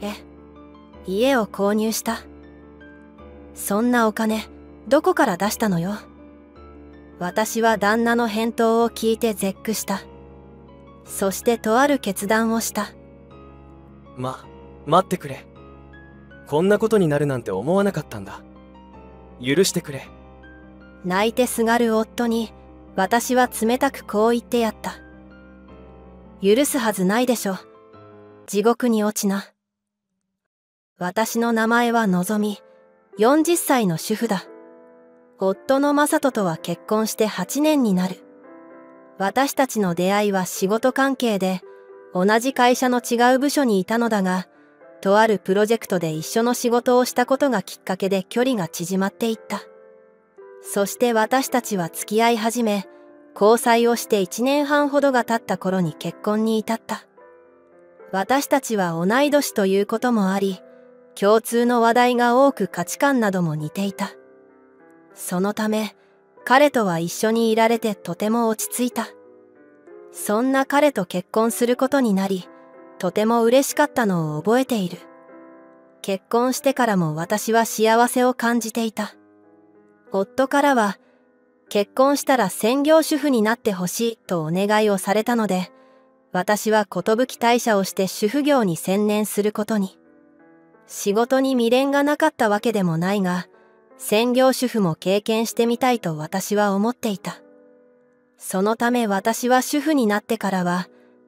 え、家を購入した。そんなお金どこから出したのよ。私は旦那の返答を聞いて絶句した。そしてとある決断をした。待ってくれ。こんなことになるなんて思わなかったんだ。許してくれ。泣いてすがる夫に私は冷たくこう言ってやった。許すはずないでしょ。地獄に落ちな。私の名前はのぞみ、40歳の主婦だ。夫の正人とは結婚して8年になる。私たちの出会いは仕事関係で、同じ会社の違う部署にいたのだが、とあるプロジェクトで一緒の仕事をしたことがきっかけで距離が縮まっていった。そして私たちは付き合い始め、交際をして1年半ほどが経った頃に結婚に至った。私たちは同い年ということもあり、共通の話題が多く価値観なども似ていた。そのため、彼とは一緒にいられてとても落ち着いた。そんな彼と結婚することになり、とても嬉しかったのを覚えている。結婚してからも私は幸せを感じていた。夫からは、結婚したら専業主婦になってほしいとお願いをされたので、私は寿退社をして主婦業に専念することに。仕事に未練がなかったわけでもないが、専業主婦も経験してみたいと私は思っていた。そのため私は主婦になってからは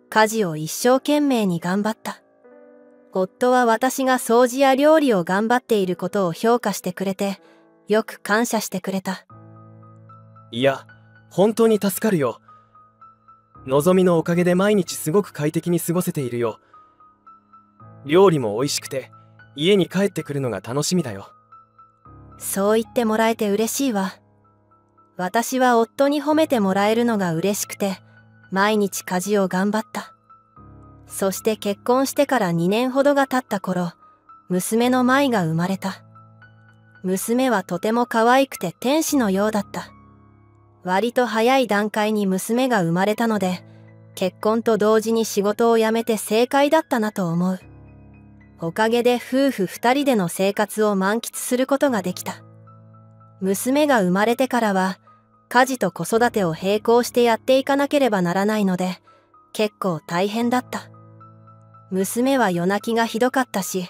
家事を一生懸命に頑張った。夫は私が掃除や料理を頑張っていることを評価してくれて、よく感謝してくれた。いや、本当に助かるよ。のぞみのおかげで毎日すごく快適に過ごせているよ。料理も美味しくて、家に帰ってくるのが楽しみだよ。そう言ってもらえて嬉しいわ。私は夫に褒めてもらえるのが嬉しくて、毎日家事を頑張った。そして結婚してから2年ほどが経った頃、娘の舞が生まれた。娘はとても可愛くて天使のようだった。割と早い段階に娘が生まれたので、結婚と同時に仕事を辞めて正解だったなと思う。おかげで夫婦2人での生活を満喫することができた。娘が生まれてからは家事と子育てを並行してやっていかなければならないので結構大変だった。娘は夜泣きがひどかったし、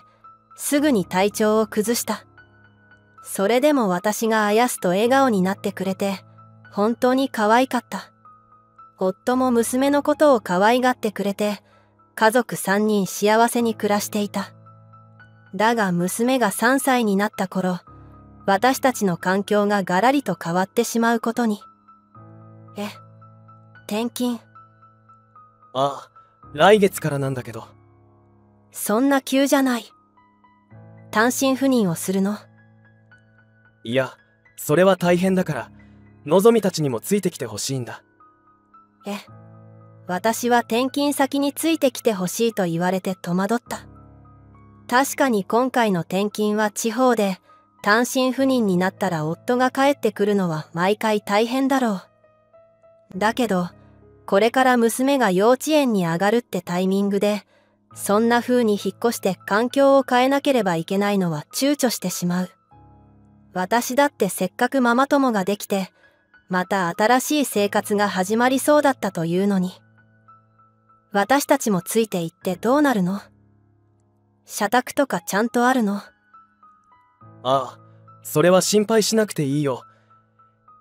すぐに体調を崩した。それでも私があやすと笑顔になってくれて本当に可愛かった。夫も娘のことを可愛がってくれて家族3人幸せに暮らしていた。だが娘が3歳になった頃、私たちの環境がガラリと変わってしまうことに。え、転勤。ああ、来月からなんだけど。そんな急じゃない。単身赴任をするの？いや、それは大変だから、のぞみたちにもついてきてほしいんだ。え、私は転勤先についてきてほしいと言われて戸惑った。確かに今回の転勤は地方で、単身赴任になったら夫が帰ってくるのは毎回大変だろう。だけど、これから娘が幼稚園に上がるってタイミングで、そんな風に引っ越して環境を変えなければいけないのは躊躇してしまう。私だってせっかくママ友ができて、また新しい生活が始まりそうだったというのに。私たちもついていってどうなるの？社宅とかちゃんとあるの？ああ、それは心配しなくていいよ。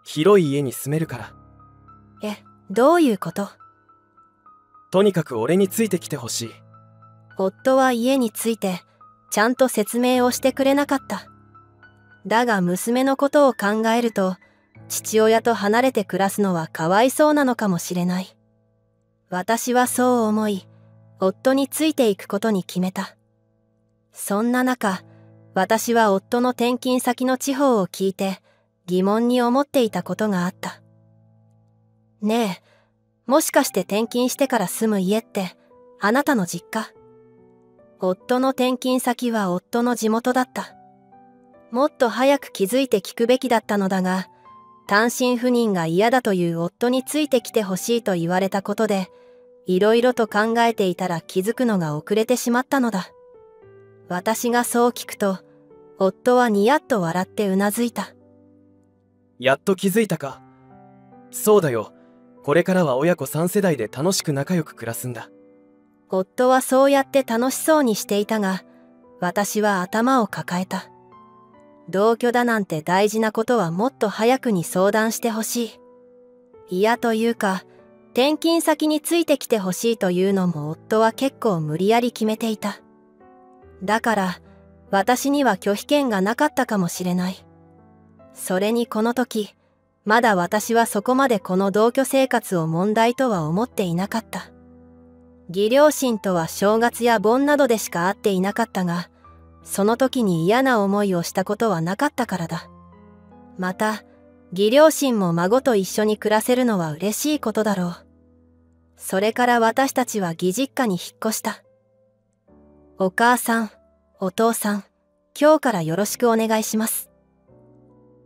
広い家に住めるから。え、どういうこと？とにかく俺についてきてほしい。夫は家についてちゃんと説明をしてくれなかった。だが娘のことを考えると、父親と離れて暮らすのはかわいそうなのかもしれない。私はそう思い、夫についていくことに決めた。そんな中、私は夫の転勤先の地方を聞いて疑問に思っていたことがあった。ねえ、もしかして転勤してから住む家ってあなたの実家？夫の転勤先は夫の地元だった。もっと早く気づいて聞くべきだったのだが、単身赴任が嫌だという夫についてきてほしいと言われたことで、いろいろと考えていたら気づくのが遅れてしまったのだ。私がそう聞くと、夫はニヤッと笑ってうなずいた。やっと気づいたか。そうだよ。これからは親子3世代で楽しく仲良く暮らすんだ。夫はそうやって楽しそうにしていたが、私は頭を抱えた。同居だなんて大事なことはもっと早くに相談してほしい。いやというか、転勤先についてきてほしいというのも夫は結構無理やり決めていた。だから、私には拒否権がなかったかもしれない。それにこの時、まだ私はそこまでこの同居生活を問題とは思っていなかった。義両親とは正月や盆などでしか会っていなかったが、その時に嫌な思いをしたことはなかったからだ。また、義両親も孫と一緒に暮らせるのは嬉しいことだろう。それから私たちは義実家に引っ越した。お母さん、お父さん、今日からよろしくお願いします。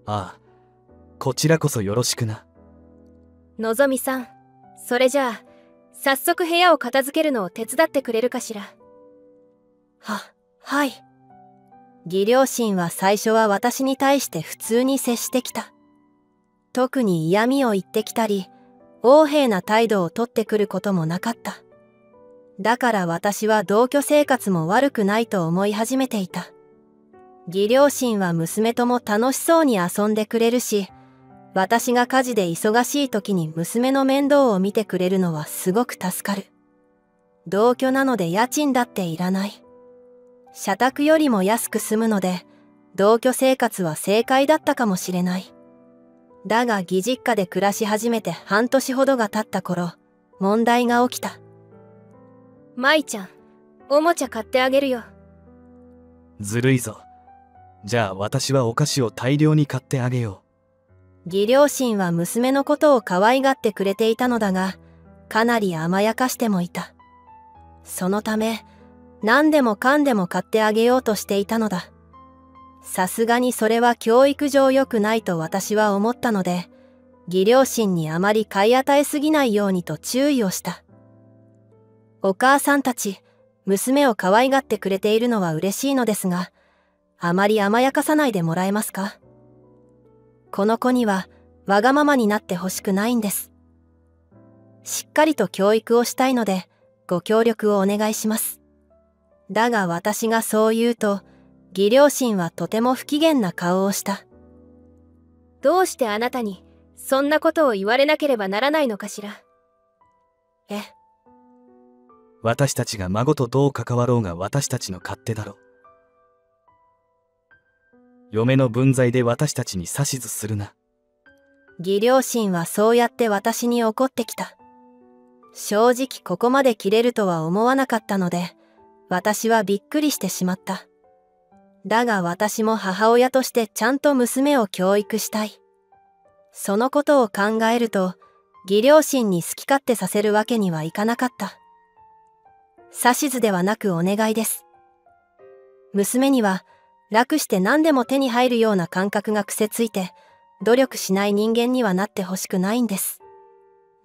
ああ、こちらこそよろしくな。のぞみさん、それじゃあ、早速部屋を片付けるのを手伝ってくれるかしら。はい。義両親は最初は私に対して普通に接してきた。特に嫌味を言ってきたり、横柄な態度をとってくることもなかった。だから私は同居生活も悪くないと思い始めていた。義両親は娘とも楽しそうに遊んでくれるし、私が家事で忙しい時に娘の面倒を見てくれるのはすごく助かる。同居なので家賃だっていらない。社宅よりも安く済むので、同居生活は正解だったかもしれない。だが義実家で暮らし始めて半年ほどが経った頃、問題が起きた。舞ちゃん、おもちゃ買ってあげるよ。ずるいぞ。じゃあ私はお菓子を大量に買ってあげよう。義両親は娘のことを可愛がってくれていたのだが、かなり甘やかしてもいた。そのため、何でもかんでも買ってあげようとしていたのだ。さすがにそれは教育上良くないと私は思ったので、義両親にあまり買い与えすぎないようにと注意をした。お母さんたち、娘を可愛がってくれているのは嬉しいのですが、あまり甘やかさないでもらえますか？この子にはわがままになってほしくないんです。しっかりと教育をしたいのでご協力をお願いします。だが私がそう言うと、義両親はとても不機嫌な顔をした。どうしてあなたにそんなことを言われなければならないのかしら。私たちが孫とどう関わろうが私たちの勝手だろ。嫁の分際で私たちに指図するな。義両親はそうやって私に怒ってきた。正直ここまで切れるとは思わなかったので、私はびっくりしてしまった。だが私も母親としてちゃんと娘を教育したい。そのことを考えると、義両親に好き勝手させるわけにはいかなかった。指図ではなくお願いです。娘には、楽して何でも手に入るような感覚が癖ついて、努力しない人間にはなってほしくないんです。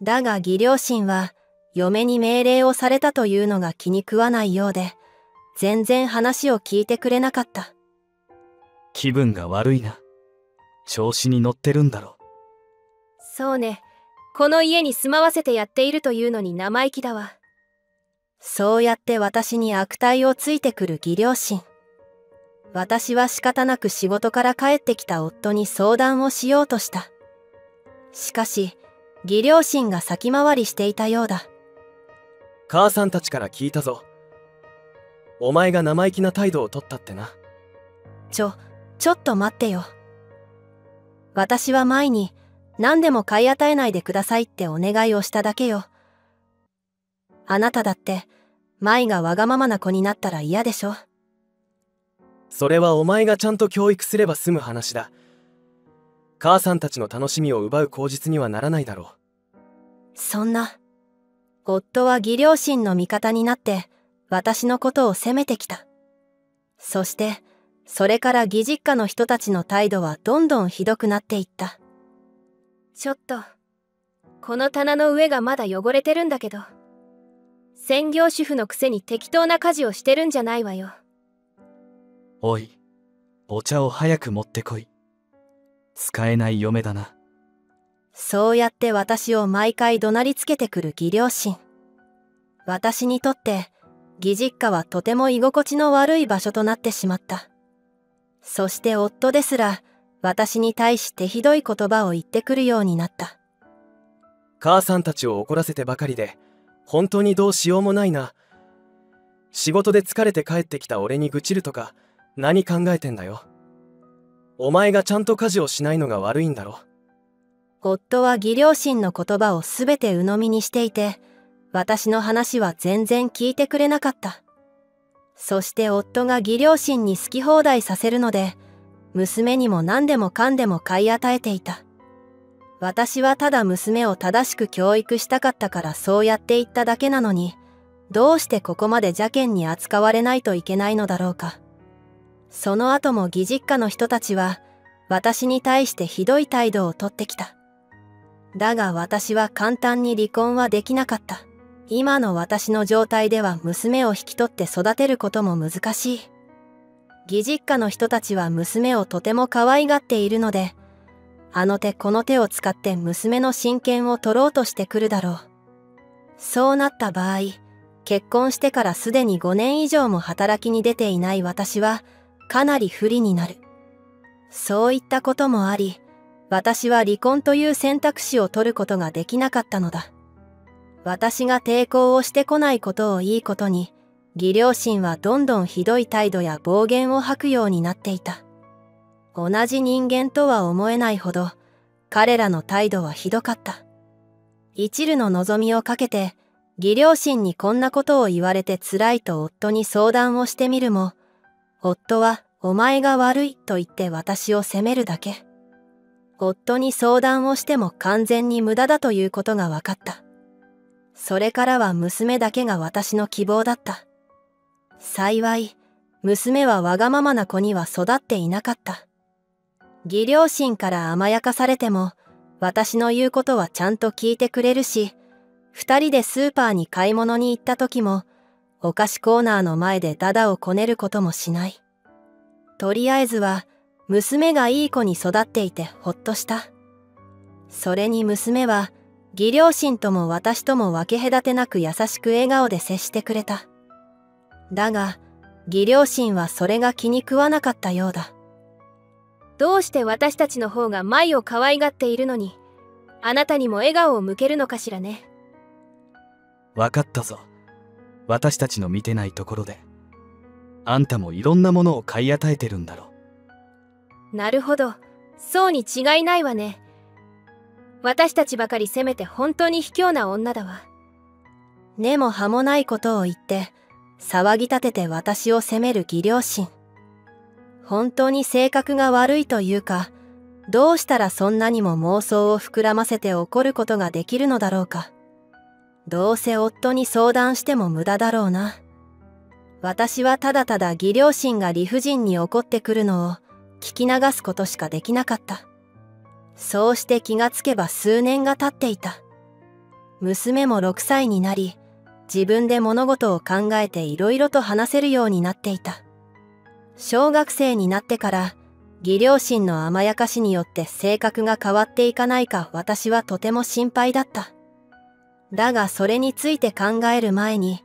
だが義両親は、嫁に命令をされたというのが気に食わないようで、全然話を聞いてくれなかった。気分が悪いな。調子に乗ってるんだろう。そうね。この家に住まわせてやっているというのに生意気だわ。そうやって私に悪態をついてくる義両親。私は仕方なく仕事から帰ってきた夫に相談をしようとした。しかし、義両親が先回りしていたようだ。母さんたちから聞いたぞ。お前が生意気な態度を取ったってな。ちょっと待ってよ。私は前に何でも買い与えないでくださいってお願いをしただけよ。あなただって、舞がわがままな子になったら嫌でしょ。それはお前がちゃんと教育すれば済む話だ。母さんたちの楽しみを奪う口実にはならないだろう。そんな。夫は義両親の味方になって私のことを責めてきた。そしてそれから義実家の人たちの態度はどんどんひどくなっていった。ちょっとこの棚の上がまだ汚れてるんだけど。専業主婦のくせに適当な家事をしてるんじゃないわよ。おい、お茶を早く持ってこい。使えない嫁だな。そうやって私を毎回怒鳴りつけてくる義両親。私にとって義実家はとても居心地の悪い場所となってしまった。そして夫ですら私に対してひどい言葉を言ってくるようになった。母さんたちを怒らせてばかりで本当にどうしようもないな。仕事で疲れて帰ってきた俺に愚痴るとか何考えてんだよ。お前がちゃんと家事をしないのが悪いんだろ。夫は義両親の言葉を全て鵜呑みにしていて、私の話は全然聞いてくれなかった。そして夫が義両親に好き放題させるので、娘にも何でもかんでも買い与えていた。私はただ娘を正しく教育したかったからそうやって言っただけなのに、どうしてここまで邪険に扱われないといけないのだろうか。その後も義実家の人たちは私に対してひどい態度をとってきた。だが私は簡単に離婚はできなかった。今の私の状態では娘を引き取って育てることも難しい。義実家の人たちは娘をとても可愛がっているので、あの手この手を使って娘の親権を取ろうとしてくるだろう。そうなった場合、結婚してからすでに5年以上も働きに出ていない私はかなり不利になる。そういったこともあり、私は離婚という選択肢を取ることができなかったのだ。私が抵抗をしてこないことをいいことに、義両親はどんどんひどい態度や暴言を吐くようになっていた。同じ人間とは思えないほど、彼らの態度はひどかった。一縷の望みをかけて、義両親にこんなことを言われて辛いと夫に相談をしてみるも、夫はお前が悪いと言って私を責めるだけ。夫に相談をしても完全に無駄だということが分かった。それからは娘だけが私の希望だった。幸い、娘はわがままな子には育っていなかった。義両親から甘やかされても、私の言うことはちゃんと聞いてくれるし、二人でスーパーに買い物に行った時も、お菓子コーナーの前でダダをこねることもしない。とりあえずは、娘がいい子に育っていてほっとした。それに娘は、義両親とも私とも分け隔てなく優しく笑顔で接してくれた。だが、義両親はそれが気に食わなかったようだ。どうして私たちの方が舞を可愛がっているのに、あなたにも笑顔を向けるのかしらね。分かったぞ。私たちの見てないところで、あんたもいろんなものを買い与えてるんだろう。なるほど、そうに違いないわね。私たちばかり責めて本当に卑怯な女だわ。根も葉もないことを言って、騒ぎ立てて私を責める義両親。本当に性格が悪いというか、どうしたらそんなにも妄想を膨らませて怒ることができるのだろうか。どうせ夫に相談しても無駄だろうな。私はただただ義両親が理不尽に怒ってくるのを、聞き流すことしかできなかった。そうして気がつけば数年が経っていた。娘も6歳になり、自分で物事を考えていろいろと話せるようになっていた。小学生になってから、義両親の甘やかしによって性格が変わっていかないか私はとても心配だった。だがそれについて考える前に、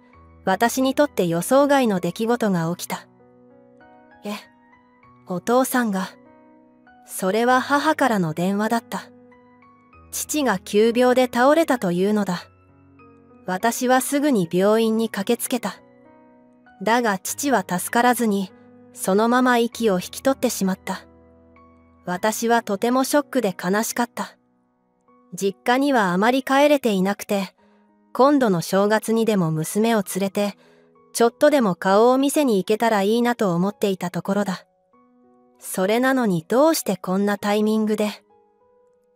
私にとって予想外の出来事が起きた。お父さんが。それは母からの電話だった。父が急病で倒れたというのだ。私はすぐに病院に駆けつけた。だが父は助からずに、そのまま息を引き取ってしまった。私はとてもショックで悲しかった。実家にはあまり帰れていなくて、今度の正月にでも娘を連れて、ちょっとでも顔を見せに行けたらいいなと思っていたところだ。それなのにどうしてこんなタイミングで。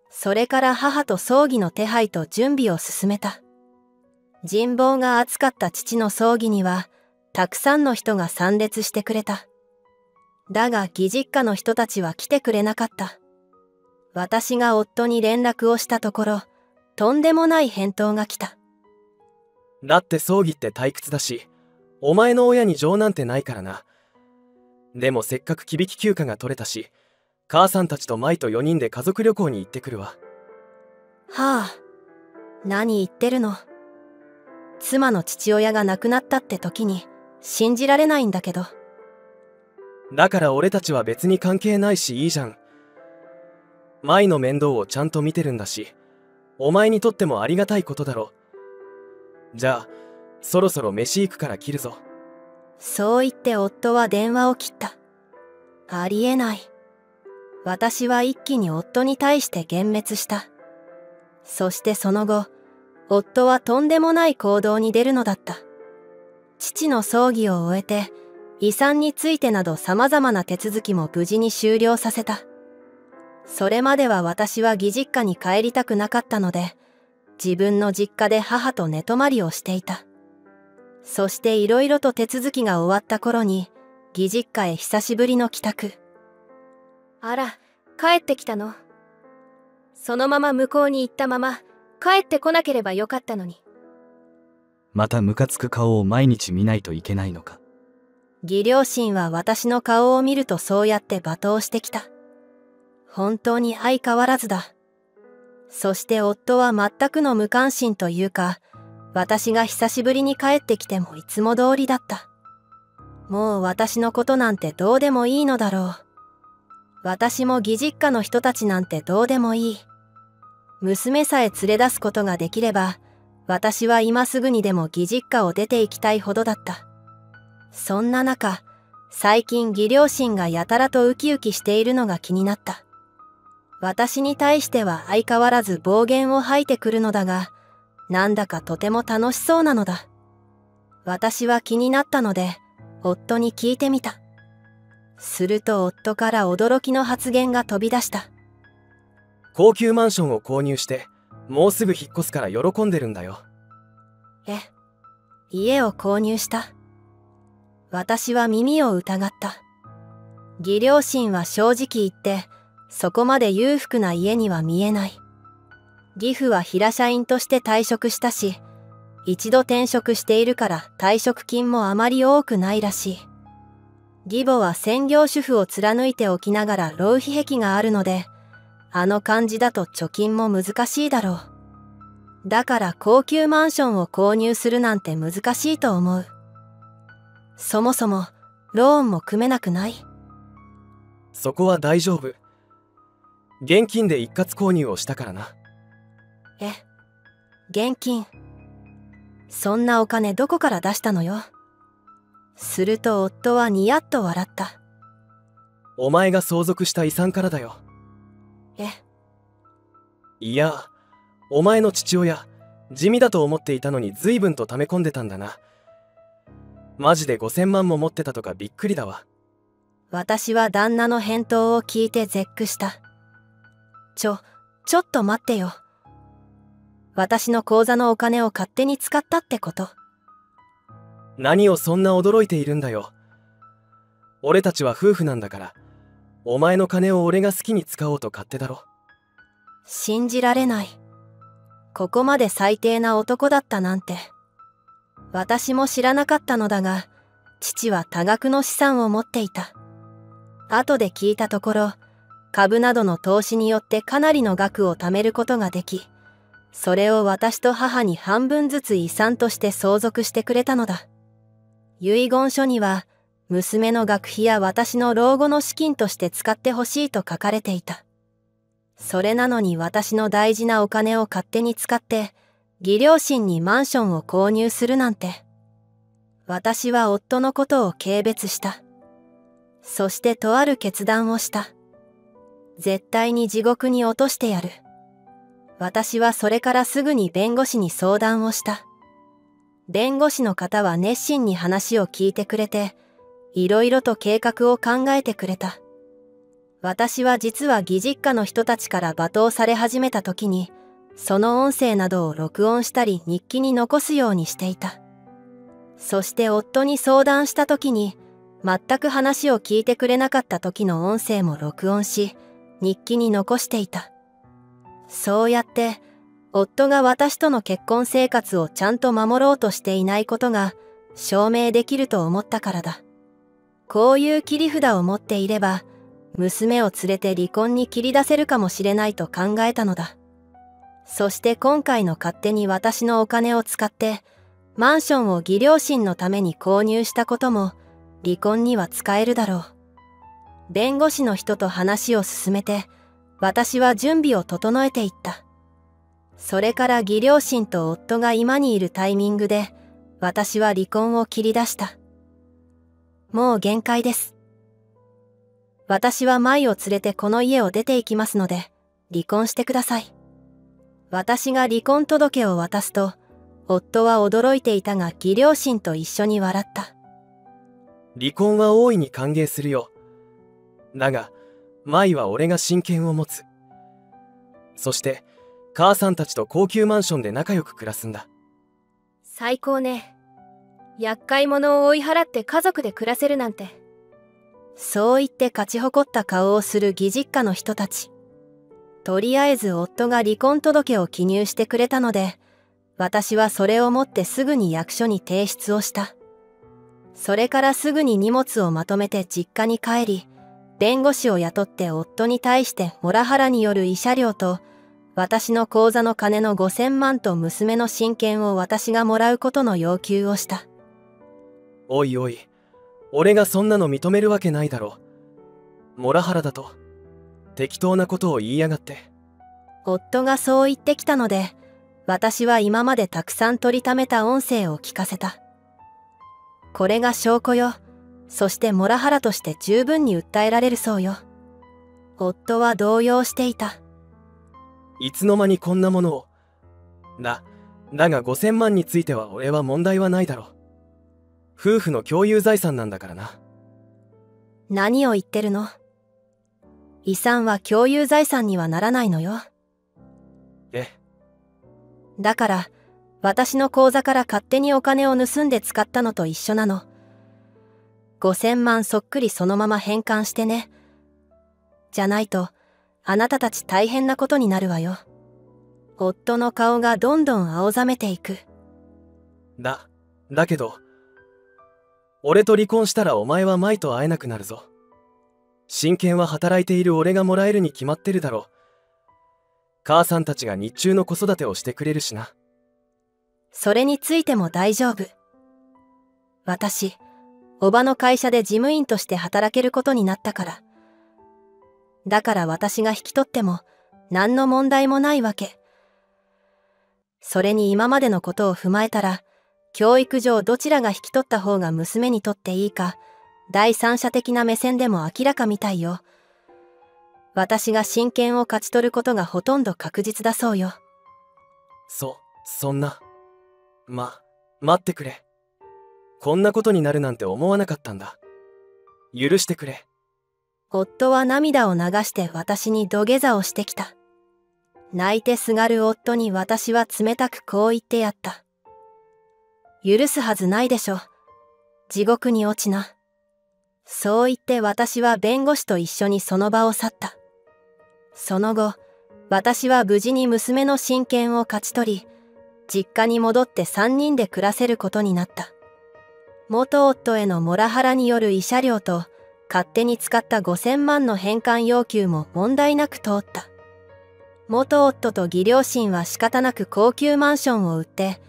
それから母と葬儀の手配と準備を進めた。人望が厚かった父の葬儀には、たくさんの人が参列してくれた。だが義実家の人たちは来てくれなかった。私が夫に連絡をしたところ、とんでもない返答が来た。だって葬儀って退屈だし、お前の親に情なんてないからな。でもせっかく忌引休暇が取れたし、母さんたちと舞と4人で家族旅行に行ってくるわ。はあ、何言ってるの。妻の父親が亡くなったって時に信じられないんだけど。だから俺たちは別に関係ないしいいじゃん。舞の面倒をちゃんと見てるんだし、お前にとってもありがたいことだろ。じゃあそろそろ飯行くから切るぞ。そう言って夫は電話を切った。ありえない。私は一気に夫に対して幻滅した。そしてその後、夫はとんでもない行動に出るのだった。父の葬儀を終えて、遺産についてなど様々な手続きも無事に終了させた。それまでは私は義実家に帰りたくなかったので、自分の実家で母と寝泊まりをしていた。そしていろいろと手続きが終わった頃に、義実家へ久しぶりの帰宅。あら、帰ってきたの。そのまま向こうに行ったまま、帰ってこなければよかったのに。またムカつく顔を毎日見ないといけないのか。義両親は私の顔を見るとそうやって罵倒してきた。本当に相変わらずだ。そして夫は全くの無関心というか、私が久しぶりに帰ってきてもいつも通りだった。もう私のことなんてどうでもいいのだろう。私も義実家の人たちなんてどうでもいい。娘さえ連れ出すことができれば、私は今すぐにでも義実家を出て行きたいほどだった。そんな中、最近義両親がやたらとウキウキしているのが気になった。私に対しては相変わらず暴言を吐いてくるのだが、なんだかとても楽しそうなのだ。私は気になったので、夫に聞いてみた。すると夫から驚きの発言が飛び出した。高級マンションを購入して、もうすぐ引っ越すから喜んでるんだよ。え、家を購入した?私は耳を疑った。義両親は正直言って、そこまで裕福な家には見えない。義父は平社員として退職したし、一度転職しているから退職金もあまり多くないらしい。義母は専業主婦を貫いておきながら浪費癖があるので、あの感じだと貯金も難しいだろう。だから高級マンションを購入するなんて難しいと思う。そもそもローンも組めなくない?そこは大丈夫。現金で一括購入をしたからな。え、現金。そんなお金どこから出したのよ。すると夫はニヤッと笑った。お前が相続した遺産からだよ。え?いや、お前の父親、地味だと思っていたのに随分と溜め込んでたんだな。マジで5000万も持ってたとかびっくりだわ。私は旦那の返答を聞いて絶句した。ちょっと待ってよ。私の口座のお金を勝手に使ったってこと?何をそんな驚いているんだよ。俺たちは夫婦なんだから、お前の金を俺が好きに使おうと勝手だろ。信じられない。ここまで最低な男だったなんて。私も知らなかったのだが、父は多額の資産を持っていた。後で聞いたところ、株などの投資によってかなりの額を貯めることができ、それを私と母に半分ずつ遺産として相続してくれたのだ。遺言書には、娘の学費や私の老後の資金として使ってほしいと書かれていた。それなのに私の大事なお金を勝手に使って、義両親にマンションを購入するなんて。私は夫のことを軽蔑した。そしてとある決断をした。絶対に地獄に落としてやる。私はそれからすぐに弁護士に相談をした。弁護士の方は熱心に話を聞いてくれて、いろいろと計画を考えてくれた。私は実は義実家の人たちから罵倒され始めた時に、その音声などを録音したり日記に残すようにしていた。そして夫に相談した時に、全く話を聞いてくれなかった時の音声も録音し、日記に残していた。そうやって、夫が私との結婚生活をちゃんと守ろうとしていないことが証明できると思ったからだ。こういう切り札を持っていれば、娘を連れて離婚に切り出せるかもしれないと考えたのだ。そして今回の勝手に私のお金を使って、マンションを義両親のために購入したことも、離婚には使えるだろう。弁護士の人と話を進めて、私は準備を整えていった。それから義両親と夫が今にいるタイミングで、私は離婚を切り出した。もう限界です。私は舞を連れてこの家を出て行きますので、離婚してください。私が離婚届を渡すと、夫は驚いていたが義両親と一緒に笑った。離婚は大いに歓迎するよ。だが、舞は俺が親権を持つ。そして、母さんたちと高級マンションで仲良く暮らすんだ。最高ね。厄介者を追い払って家族で暮らせるなんて。そう言って勝ち誇った顔をする義実家の人たち。とりあえず夫が離婚届を記入してくれたので、私はそれを持ってすぐに役所に提出をした。それからすぐに荷物をまとめて実家に帰り、弁護士を雇って夫に対してモラハラによる慰謝料と、私の口座の金の5000万と娘の親権を私がもらうことの要求をした。おいおい、俺がそんなの認めるわけないだろ。モラハラだと。適当なことを言いやがって。夫がそう言ってきたので、私は今までたくさん取りためた音声を聞かせた。これが証拠よ。そしてモラハラとして十分に訴えられるそうよ。夫は動揺していた。いつの間にこんなものを。だが5000万については俺は問題はないだろう。夫婦の共有財産なんだからな。何を言ってるの？遺産は共有財産にはならないのよ。え？だから、私の口座から勝手にお金を盗んで使ったのと一緒なの。5000万そっくりそのまま返還してね。じゃないと、あなたたち大変なことになるわよ。夫の顔がどんどん青ざめていく。だけど、俺と離婚したらお前は舞と会えなくなるぞ。親権は働いている俺がもらえるに決まってるだろう。母さんたちが日中の子育てをしてくれるしな。それについても大丈夫。私、おばの会社で事務員として働けることになったから。だから私が引き取っても何の問題もないわけ。それに今までのことを踏まえたら、教育上どちらが引き取った方が娘にとっていいか、第三者的な目線でも明らかみたいよ。私が親権を勝ち取ることがほとんど確実だそうよ。そんな。待ってくれ。こんなことになるなんて思わなかったんだ。許してくれ。夫は涙を流して私に土下座をしてきた。泣いてすがる夫に私は冷たくこう言ってやった。許すはずないでしょ。地獄に落ちな。そう言って私は弁護士と一緒にその場を去った。その後、私は無事に娘の親権を勝ち取り、実家に戻って3人で暮らせることになった。元夫へのモラハラによる慰謝料と、勝手に使った5000万の返還要求も問題なく通った。元夫と義両親は仕方なく高級マンションを売って、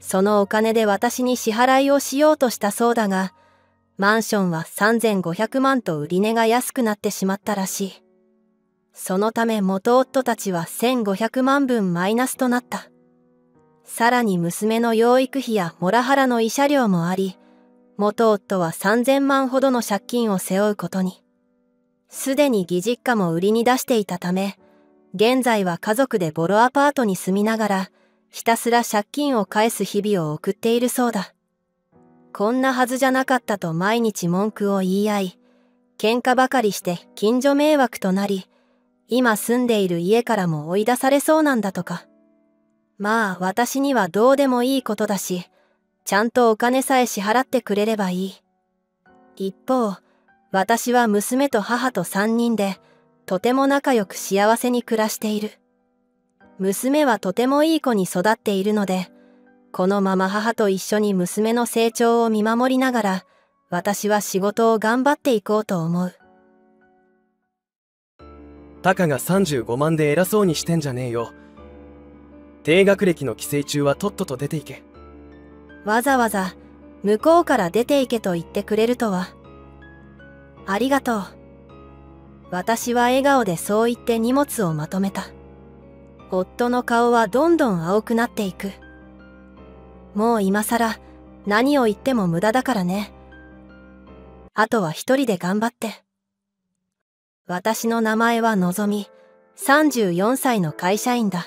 そのお金で私に支払いをしようとしたそうだが、マンションは3500万と売り値が安くなってしまったらしい。そのため元夫たちは1500万分マイナスとなった。さらに娘の養育費やモラハラの慰謝料もあり、元夫は3000万ほどの借金を背負うことに。すでに義実家も売りに出していたため、現在は家族でボロアパートに住みながら、ひたすら借金を返す日々を送っているそうだ。こんなはずじゃなかったと毎日文句を言い合い、喧嘩ばかりして近所迷惑となり、今住んでいる家からも追い出されそうなんだとか。まあ私にはどうでもいいことだし、ちゃんとお金さえ支払ってくれればいい。一方、私は娘と母と3人で、とても仲良く幸せに暮らしている。娘はとてもいい子に育っているので、このまま母と一緒に娘の成長を見守りながら、私は仕事を頑張っていこうと思う。たかが35万で偉そうにしてんじゃねえよ。低学歴の寄生虫はとっとと出ていけ。わざわざ向こうから出ていけと言ってくれるとは。ありがとう。私は笑顔でそう言って荷物をまとめた。夫の顔はどんどん青くなっていく。もう今更何を言っても無駄だからね。あとは一人で頑張って。私の名前はのぞみ、34歳の会社員だ。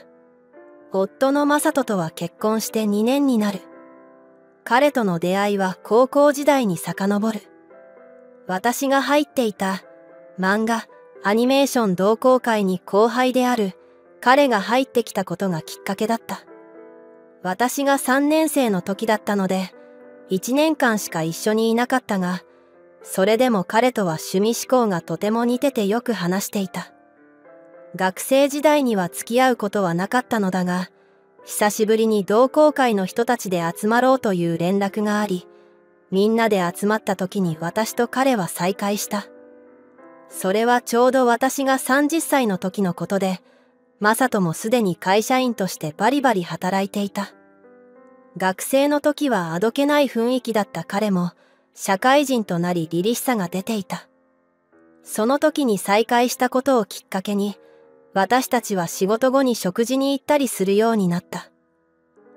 夫の雅人とは結婚して2年になる。彼との出会いは高校時代に遡る。私が入っていた漫画、アニメーション同好会に後輩である彼が入ってきたことがきっかけだった。私が3年生の時だったので、1年間しか一緒にいなかったが、それでも彼とは趣味思考がとても似ててよく話していた。学生時代には付き合うことはなかったのだが、久しぶりに同好会の人たちで集まろうという連絡があり、みんなで集まった時に私と彼は再会した。それはちょうど私が30歳の時のことで、マサトもすでに会社員としてバリバリ働いていた。学生の時はあどけない雰囲気だった彼も、社会人となり凛々しさが出ていた。その時に再会したことをきっかけに、私たちは仕事後に食事に行ったりするようになった。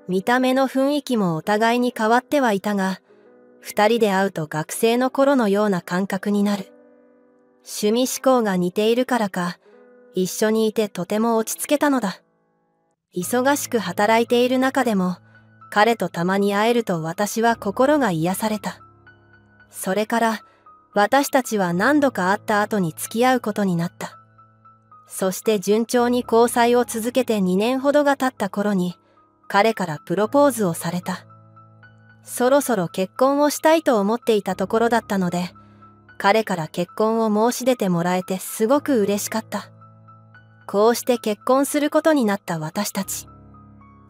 見た目の雰囲気もお互いに変わってはいたが、二人で会うと学生の頃のような感覚になる。趣味嗜好が似ているからか、一緒にいてとても落ち着けたのだ。忙しく働いている中でも、彼とたまに会えると私は心が癒された。それから、私たちは何度か会った後に付き合うことになった。そして順調に交際を続けて2年ほどが経った頃に、彼からプロポーズをされた。そろそろ結婚をしたいと思っていたところだったので、彼から結婚を申し出てもらえてすごく嬉しかった。こうして結婚することになった私たち。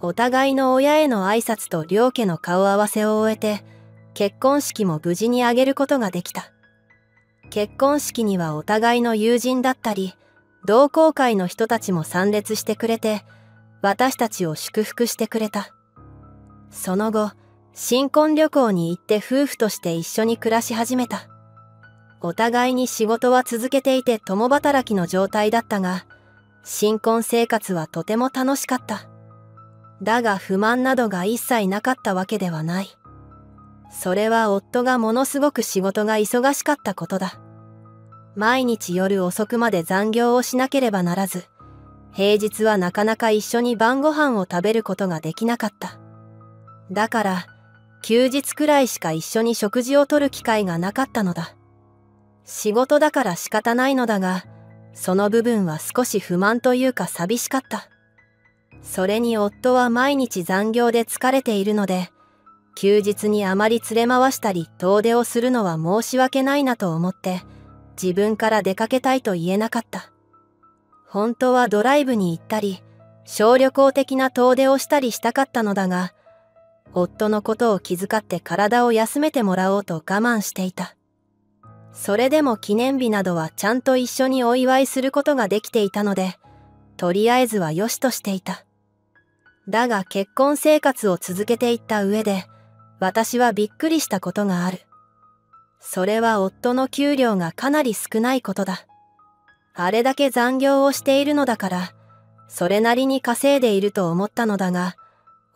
お互いの親への挨拶と両家の顔合わせを終えて、結婚式も無事に挙げることができた。結婚式にはお互いの友人だったり、同好会の人たちも参列してくれて、私たちを祝福してくれた。その後、新婚旅行に行って夫婦として一緒に暮らし始めた。お互いに仕事は続けていて共働きの状態だったが、新婚生活はとても楽しかった。だが不満などが一切なかったわけではない。それは夫がものすごく仕事が忙しかったことだ。毎日夜遅くまで残業をしなければならず、平日はなかなか一緒に晩ご飯を食べることができなかった。だから、休日くらいしか一緒に食事をとる機会がなかったのだ。仕事だから仕方ないのだが、その部分は少し不満というか寂しかった。それに夫は毎日残業で疲れているので、休日にあまり連れ回したり遠出をするのは申し訳ないなと思って、自分から出かけたいと言えなかった。本当はドライブに行ったり、小旅行的な遠出をしたりしたかったのだが、夫のことを気遣って体を休めてもらおうと我慢していた。それでも記念日などはちゃんと一緒にお祝いすることができていたので、とりあえずはよしとしていた。だが結婚生活を続けていった上で、私はびっくりしたことがある。それは夫の給料がかなり少ないことだ。あれだけ残業をしているのだから、それなりに稼いでいると思ったのだが、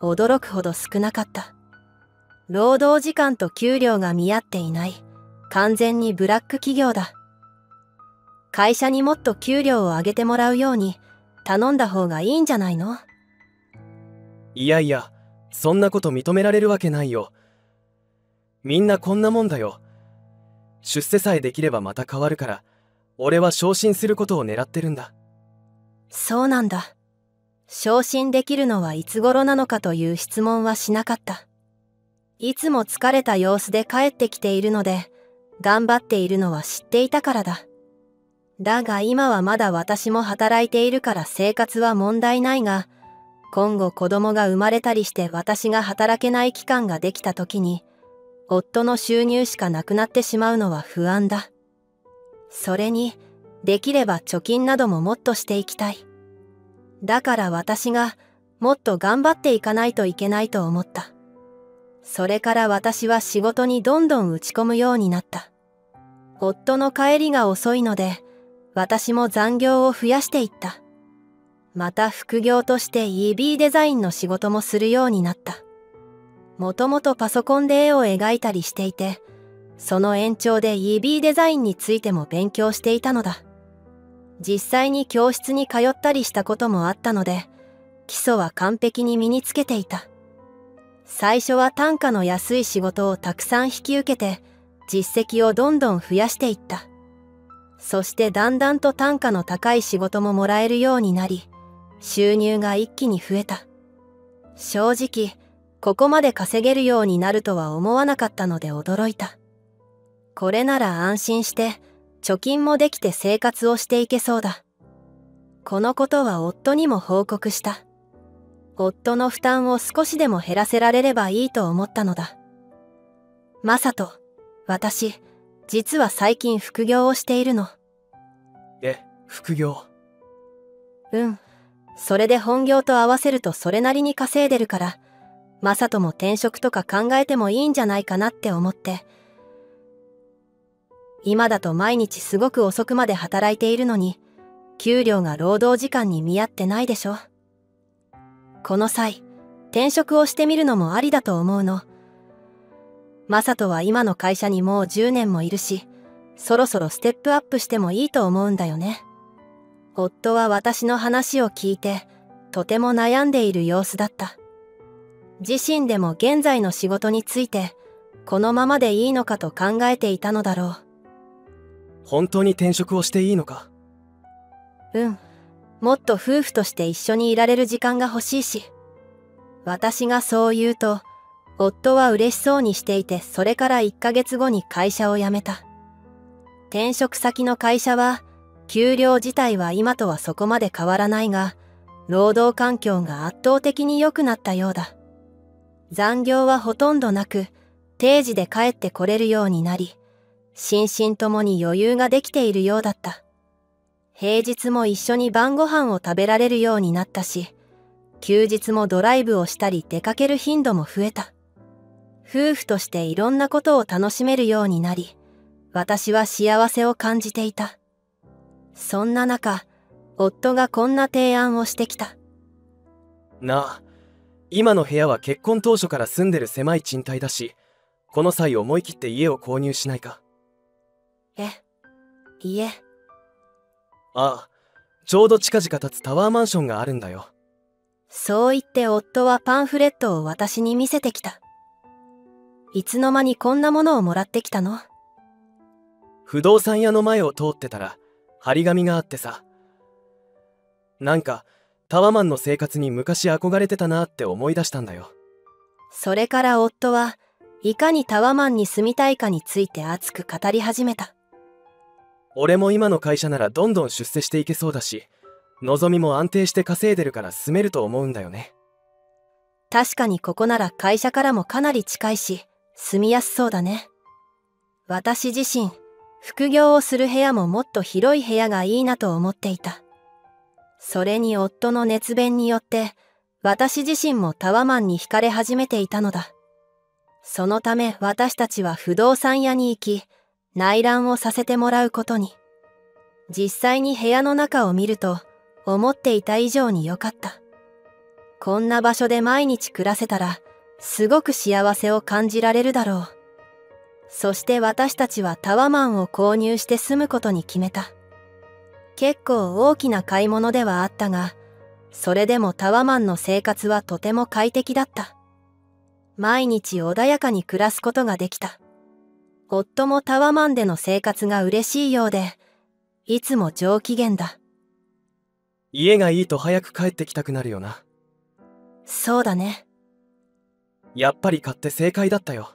驚くほど少なかった。労働時間と給料が見合っていない。完全にブラック企業だ。会社にもっと給料を上げてもらうように頼んだ方がいいんじゃないの？いやいや、そんなこと認められるわけないよ。みんなこんなもんだよ。出世さえできればまた変わるから、俺は昇進することを狙ってるんだ。そうなんだ。昇進できるのはいつ頃なのかという質問はしなかった。いつも疲れた様子で帰ってきているので、頑張っているのは知っていたからだ。だが今はまだ私も働いているから生活は問題ないが、今後子供が生まれたりして私が働けない期間ができた時に、夫の収入しかなくなってしまうのは不安だ。それに、できれば貯金などももっとしていきたい。だから私がもっと頑張っていかないといけないと思った。それから私は仕事にどんどん打ち込むようになった。夫の帰りが遅いので、私も残業を増やしていった。また副業としてEBデザインの仕事もするようになった。もともとパソコンで絵を描いたりしていて、その延長でEBデザインについても勉強していたのだ。実際に教室に通ったりしたこともあったので、基礎は完璧に身につけていた。最初は単価の安い仕事をたくさん引き受けて、実績をどんどん増やしていった。そしてだんだんと単価の高い仕事ももらえるようになり、収入が一気に増えた。正直、ここまで稼げるようになるとは思わなかったので驚いた。これなら安心して、貯金もできて生活をしていけそうだ。このことは夫にも報告した。夫の負担を少しでも減らせられればいいと思ったのだ。マサト、私、実は最近副業をしているの。副業？うん。それで本業と合わせるとそれなりに稼いでるから、マサトも転職とか考えてもいいんじゃないかなって思って、今だと毎日すごく遅くまで働いているのに、給料が労働時間に見合ってないでしょ。この際、転職をしてみるのもありだと思うの。マサトは今の会社にもう10年もいるし、そろそろステップアップしてもいいと思うんだよね。夫は私の話を聞いて、とても悩んでいる様子だった。自身でも現在の仕事について、このままでいいのかと考えていたのだろう。本当に転職をしていいのか？うん。もっと夫婦として一緒にいられる時間が欲しいし。私がそう言うと、夫は嬉しそうにしていて、それから1ヶ月後に会社を辞めた。転職先の会社は、給料自体は今とはそこまで変わらないが、労働環境が圧倒的に良くなったようだ。残業はほとんどなく、定時で帰ってこれるようになり、心身ともに余裕ができているようだった。平日も一緒に晩ご飯を食べられるようになったし、休日もドライブをしたり出かける頻度も増えた。夫婦としていろんなことを楽しめるようになり、私は幸せを感じていた。そんな中、夫がこんな提案をしてきた。なあ、今の部屋は結婚当初から住んでる狭い賃貸だし、この際思い切って家を購入しないか？家？ああ、ちょうど近々建つタワーマンションがあるんだよ。そう言って夫はパンフレットを私に見せてきた。いつの間にこんなものをもらってきたの？不動産屋の前を通ってたら、張り紙があってさ。なんか、タワマンの生活に昔憧れてたなって思い出したんだよ。それから夫は、いかにタワマンに住みたいかについて熱く語り始めた。俺も今の会社ならどんどん出世していけそうだし、のぞみも安定して稼いでるから住めると思うんだよね。確かにここなら会社からもかなり近いし、住みやすそうだね。私自身、副業をする部屋ももっと広い部屋がいいなと思っていた。それに夫の熱弁によって、私自身もタワマンに惹かれ始めていたのだ。そのため私たちは不動産屋に行き、内覧をさせてもらうことに。実際に部屋の中を見ると、思っていた以上に良かった。こんな場所で毎日暮らせたら、すごく幸せを感じられるだろう。そして私たちはタワマンを購入して住むことに決めた。結構大きな買い物ではあったが、それでもタワマンの生活はとても快適だった。毎日穏やかに暮らすことができた。夫もタワマンでの生活が嬉しいようで、いつも上機嫌だ。家がいいと早く帰ってきたくなるよな。そうだね。やっぱり買って正解だったよ。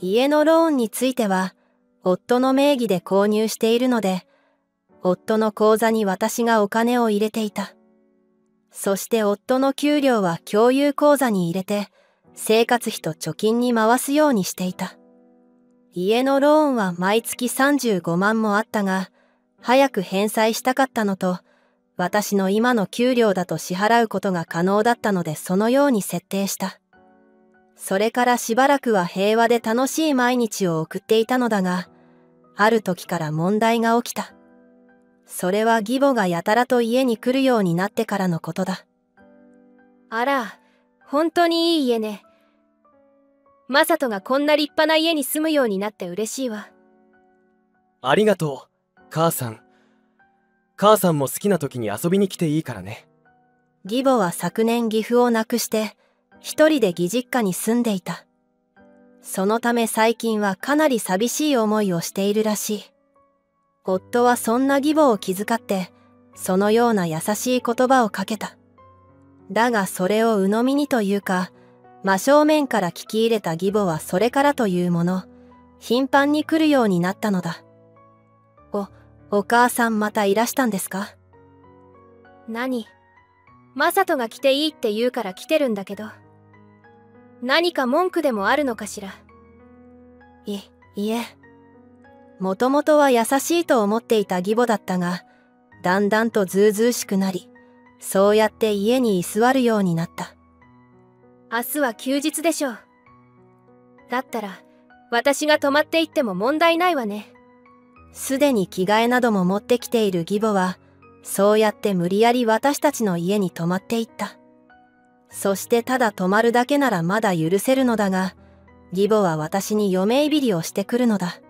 家のローンについては、夫の名義で購入しているので、夫の口座に私がお金を入れていた。そして夫の給料は共有口座に入れて、生活費と貯金に回すようにしていた。家のローンは毎月35万もあったが、早く返済したかったのと、私の今の給料だと支払うことが可能だったのでそのように設定した。それからしばらくは平和で楽しい毎日を送っていたのだが、ある時から問題が起きた。それは義母がやたらと家に来るようになってからのことだ。あら、本当にいい家ね。マサトがこんな立派な家に住むようになって嬉しいわ。ありがとう、母さん。母さんも好きな時に遊びに来ていいからね。義母は昨年義父を亡くして、一人で義実家に住んでいた。そのため最近はかなり寂しい思いをしているらしい。夫はそんな義母を気遣って、そのような優しい言葉をかけた。だがそれを鵜呑みにというか、真正面から聞き入れた義母はそれからというもの、頻繁に来るようになったのだ。お母さんまたいらしたんですか？何？マサトが来ていいって言うから来てるんだけど。何か文句でもあるのかしら？いえ。もともとは優しいと思っていた義母だったが、だんだんとずうずうしくなり、そうやって家に居座るようになった。明日は休日でしょう。だったら、私が泊まっていっても問題ないわね。すでに着替えなども持ってきている義母は、そうやって無理やり私たちの家に泊まっていった。そしてただ泊まるだけならまだ許せるのだが、義母は私に嫁いびりをしてくるのだ。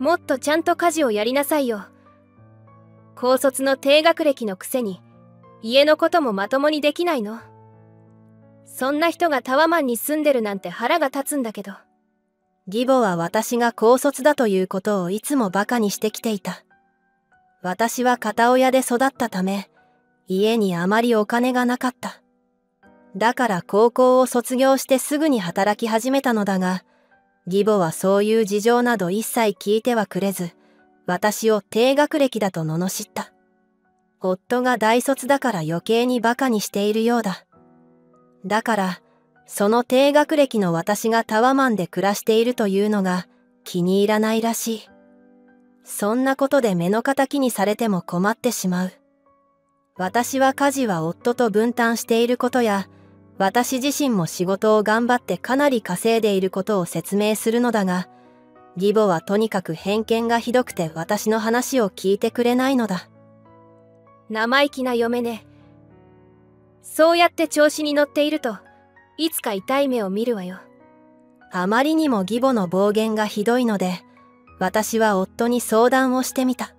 もっとちゃんと家事をやりなさいよ。高卒の低学歴のくせに、家のこともまともにできないの。そんな人がタワマンに住んでるなんて腹が立つんだけど。義母は私が高卒だということをいつも馬鹿にしてきていた。私は片親で育ったため、家にあまりお金がなかった。だから高校を卒業してすぐに働き始めたのだが、義母はそういう事情など一切聞いてはくれず、私を低学歴だと罵った。夫が大卒だから余計に馬鹿にしているようだ。だから、その低学歴の私がタワマンで暮らしているというのが気に入らないらしい。そんなことで目の敵にされても困ってしまう。私は家事は夫と分担していることや、私自身も仕事を頑張ってかなり稼いでいることを説明するのだが、義母はとにかく偏見がひどくて私の話を聞いてくれないのだ。生意気な嫁ね。そうやって調子に乗っていると、いつか痛い目を見るわよ。あまりにも義母の暴言がひどいので、私は夫に相談をしてみた。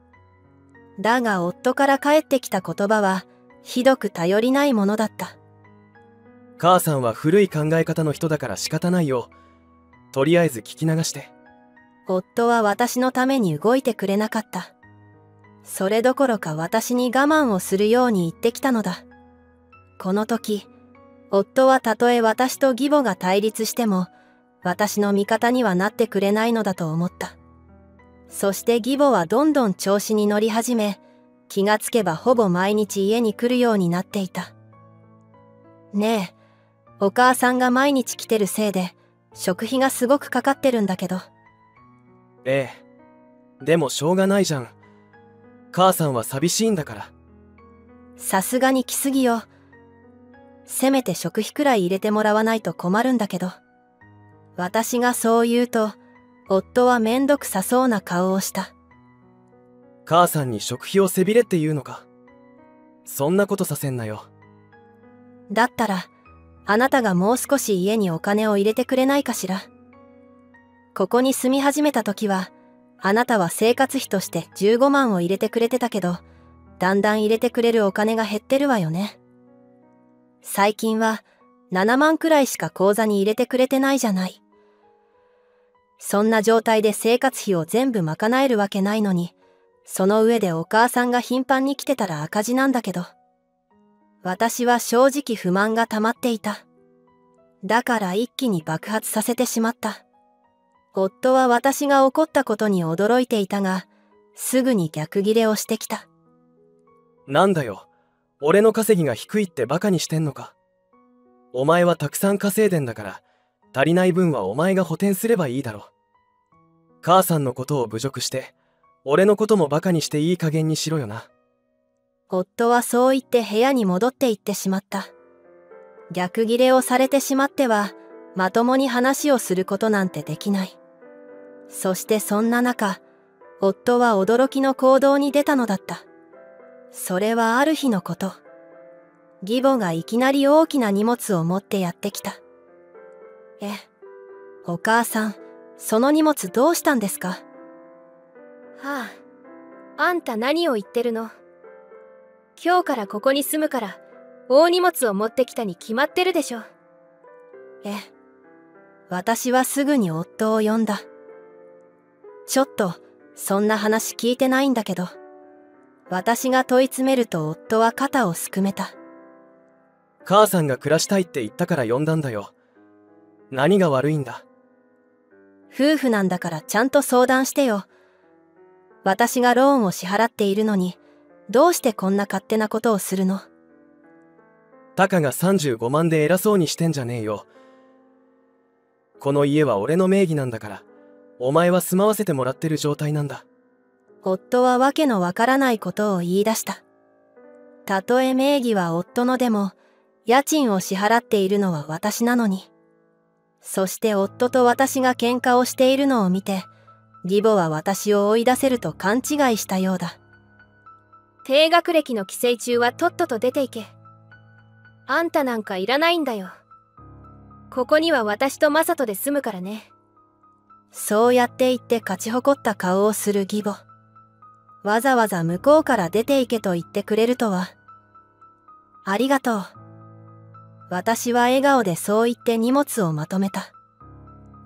だが夫から返ってきた言葉は、ひどく頼りないものだった。母さんは古い考え方の人だから仕方ないよ。とりあえず聞き流して。夫は私のために動いてくれなかった。それどころか私に我慢をするように言ってきたのだ。この時、夫はたとえ私と義母が対立しても、私の味方にはなってくれないのだと思った。そして義母はどんどん調子に乗り始め、気がつけばほぼ毎日家に来るようになっていた。ねえ、お母さんが毎日来てるせいで、食費がすごくかかってるんだけど。ええ、でもしょうがないじゃん。母さんは寂しいんだから。さすがに来すぎよ。せめて食費くらい入れてもらわないと困るんだけど。私がそう言うと、夫はめんどくさそうな顔をした。母さんに食費をせびれって言うのか。そんなことさせんなよ。だったら、あなたがもう少し家にお金を入れてくれないかしら。ここに住み始めた時は、あなたは生活費として15万を入れてくれてたけど、だんだん入れてくれるお金が減ってるわよね。最近は7万くらいしか口座に入れてくれてないじゃない。そんな状態で生活費を全部賄えるわけないのに、その上でお母さんが頻繁に来てたら赤字なんだけど。私は正直不満が溜まっていた。だから一気に爆発させてしまった。夫は私が怒ったことに驚いていたが、すぐに逆ギレをしてきた。なんだよ。俺の稼ぎが低いってバカにしてんのか。お前はたくさん稼いでんだから、足りない分はお前が補填すればいいだろ。母さんのことを侮辱して俺のこともバカにしていい加減にしろよな。夫はそう言って部屋に戻っていってしまった。逆ギレをされてしまってはまともに話をすることなんてできない。そしてそんな中、夫は驚きの行動に出たのだった。それはある日のこと。義母がいきなり大きな荷物を持ってやってきた。え、お母さん、その荷物どうしたんですか？はあ、あんた何を言ってるの？今日からここに住むから、大荷物を持ってきたに決まってるでしょ。え、私はすぐに夫を呼んだ。ちょっと、そんな話聞いてないんだけど。私が問い詰めると夫は肩をすくめた。母さんが暮らしたいって言ったから呼んだんだよ。何が悪いんだ？夫婦なんだからちゃんと相談してよ。私がローンを支払っているのに、どうしてこんな勝手なことをするの？たかが35万で偉そうにしてんじゃねえよ。この家は俺の名義なんだから、お前は住まわせてもらってる状態なんだ。夫はわけのわからないことを言い出した。たとえ名義は夫のでも、家賃を支払っているのは私なのに。そして夫と私が喧嘩をしているのを見て、義母は私を追い出せると勘違いしたようだ。低学歴の寄生虫はとっとと出ていけ。あんたなんかいらないんだよ。ここには私とマサトで住むからね。そうやって言って勝ち誇った顔をする義母。わざわざ向こうから出て行けと言ってくれるとは。ありがとう。私は笑顔でそう言って荷物をまとめた。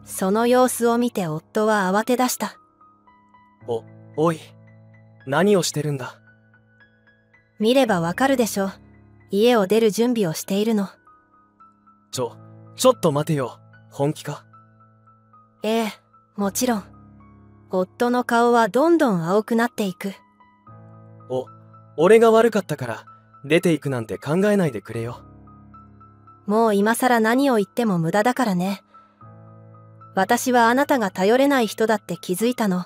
その様子を見て夫は慌て出した。おい、何をしてるんだ？見ればわかるでしょ。家を出る準備をしているの。ちょっと待てよ。本気か？ええ、もちろん。夫の顔はどんどん青くなっていく。俺が悪かったから出ていくなんて考えないでくれよ。もう今更何を言っても無駄だからね。私はあなたが頼れない人だって気づいたの。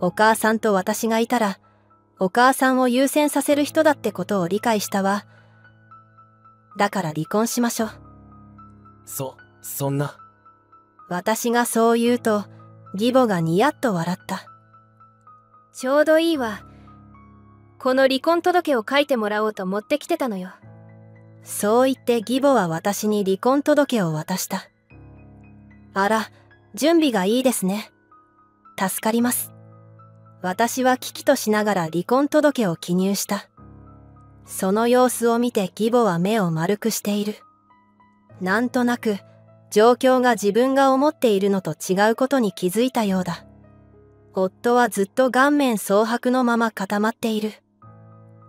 お母さんと私がいたら、お母さんを優先させる人だってことを理解したわ。だから離婚しましょう。そんな。私がそう言うと、義母がニヤッと笑った。ちょうどいいわ。この離婚届を書いてもらおうと持ってきてたのよ。そう言って義母は私に離婚届を渡した。あら、準備がいいですね。助かります。私は危機としながら離婚届を記入した。その様子を見て義母は目を丸くしている。なんとなく、状況が自分が思っているのと違うことに気づいたようだ。夫はずっと顔面蒼白のまま固まっている。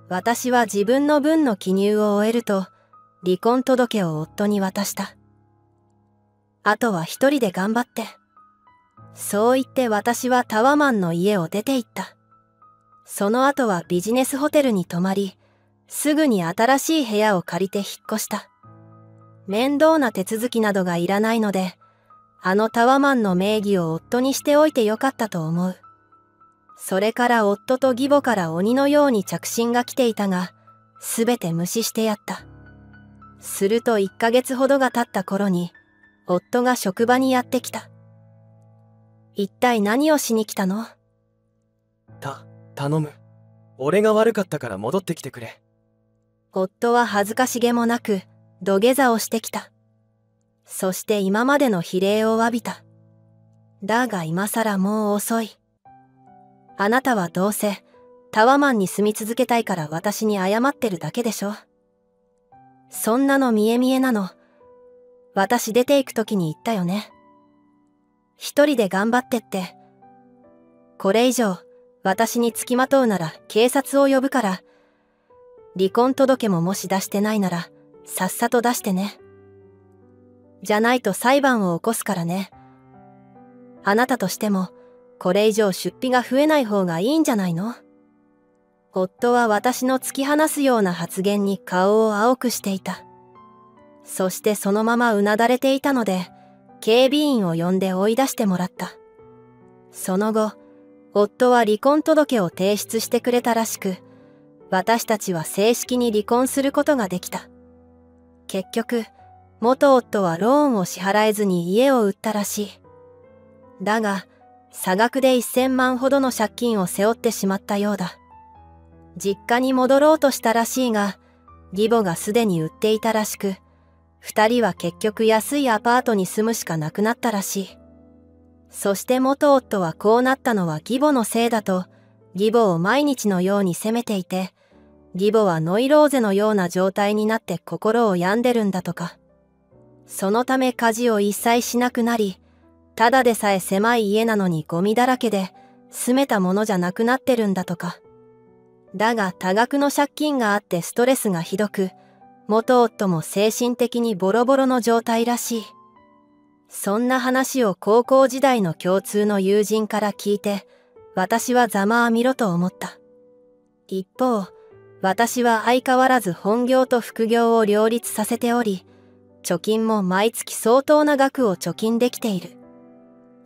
私は自分の分の記入を終えると、離婚届を夫に渡した。あとは一人で頑張って。そう言って私はタワマンの家を出て行った。その後はビジネスホテルに泊まり、すぐに新しい部屋を借りて引っ越した。面倒な手続きなどがいらないので、あのタワマンの名義を夫にしておいてよかったと思う。それから夫と義母から鬼のように着信が来ていたが、すべて無視してやった。すると1ヶ月ほどが経った頃に、夫が職場にやってきた。一体何をしに来たの？頼む。俺が悪かったから戻ってきてくれ。夫は恥ずかしげもなく、土下座をしてきた。そして今までの非礼を詫びた。だが今更もう遅い。あなたはどうせタワマンに住み続けたいから私に謝ってるだけでしょ。そんなの見え見えなの。私出ていく時に言ったよね。一人で頑張ってって。これ以上私につきまとうなら警察を呼ぶから。離婚届ももし出してないなら、さっさと出してね。じゃないと裁判を起こすからね。あなたとしても、これ以上出費が増えない方がいいんじゃないの？夫は私の突き放すような発言に顔を青くしていた。そしてそのままうなだれていたので、警備員を呼んで追い出してもらった。その後、夫は離婚届を提出してくれたらしく、私たちは正式に離婚することができた。結局、元夫はローンを支払えずに家を売ったらしい。だが、差額で1000万ほどの借金を背負ってしまったようだ。実家に戻ろうとしたらしいが、義母がすでに売っていたらしく、二人は結局安いアパートに住むしかなくなったらしい。そして元夫はこうなったのは義母のせいだと、義母を毎日のように責めていて、義母はノイローゼのような状態になって心を病んでるんだとか。そのため家事を一切しなくなり、ただでさえ狭い家なのにゴミだらけで、住めたものじゃなくなってるんだとか。だが多額の借金があってストレスがひどく、元夫も精神的にボロボロの状態らしい。そんな話を高校時代の共通の友人から聞いて、私はざまあみろと思った。一方、私は相変わらず本業と副業を両立させており、貯金も毎月相当な額を貯金できている。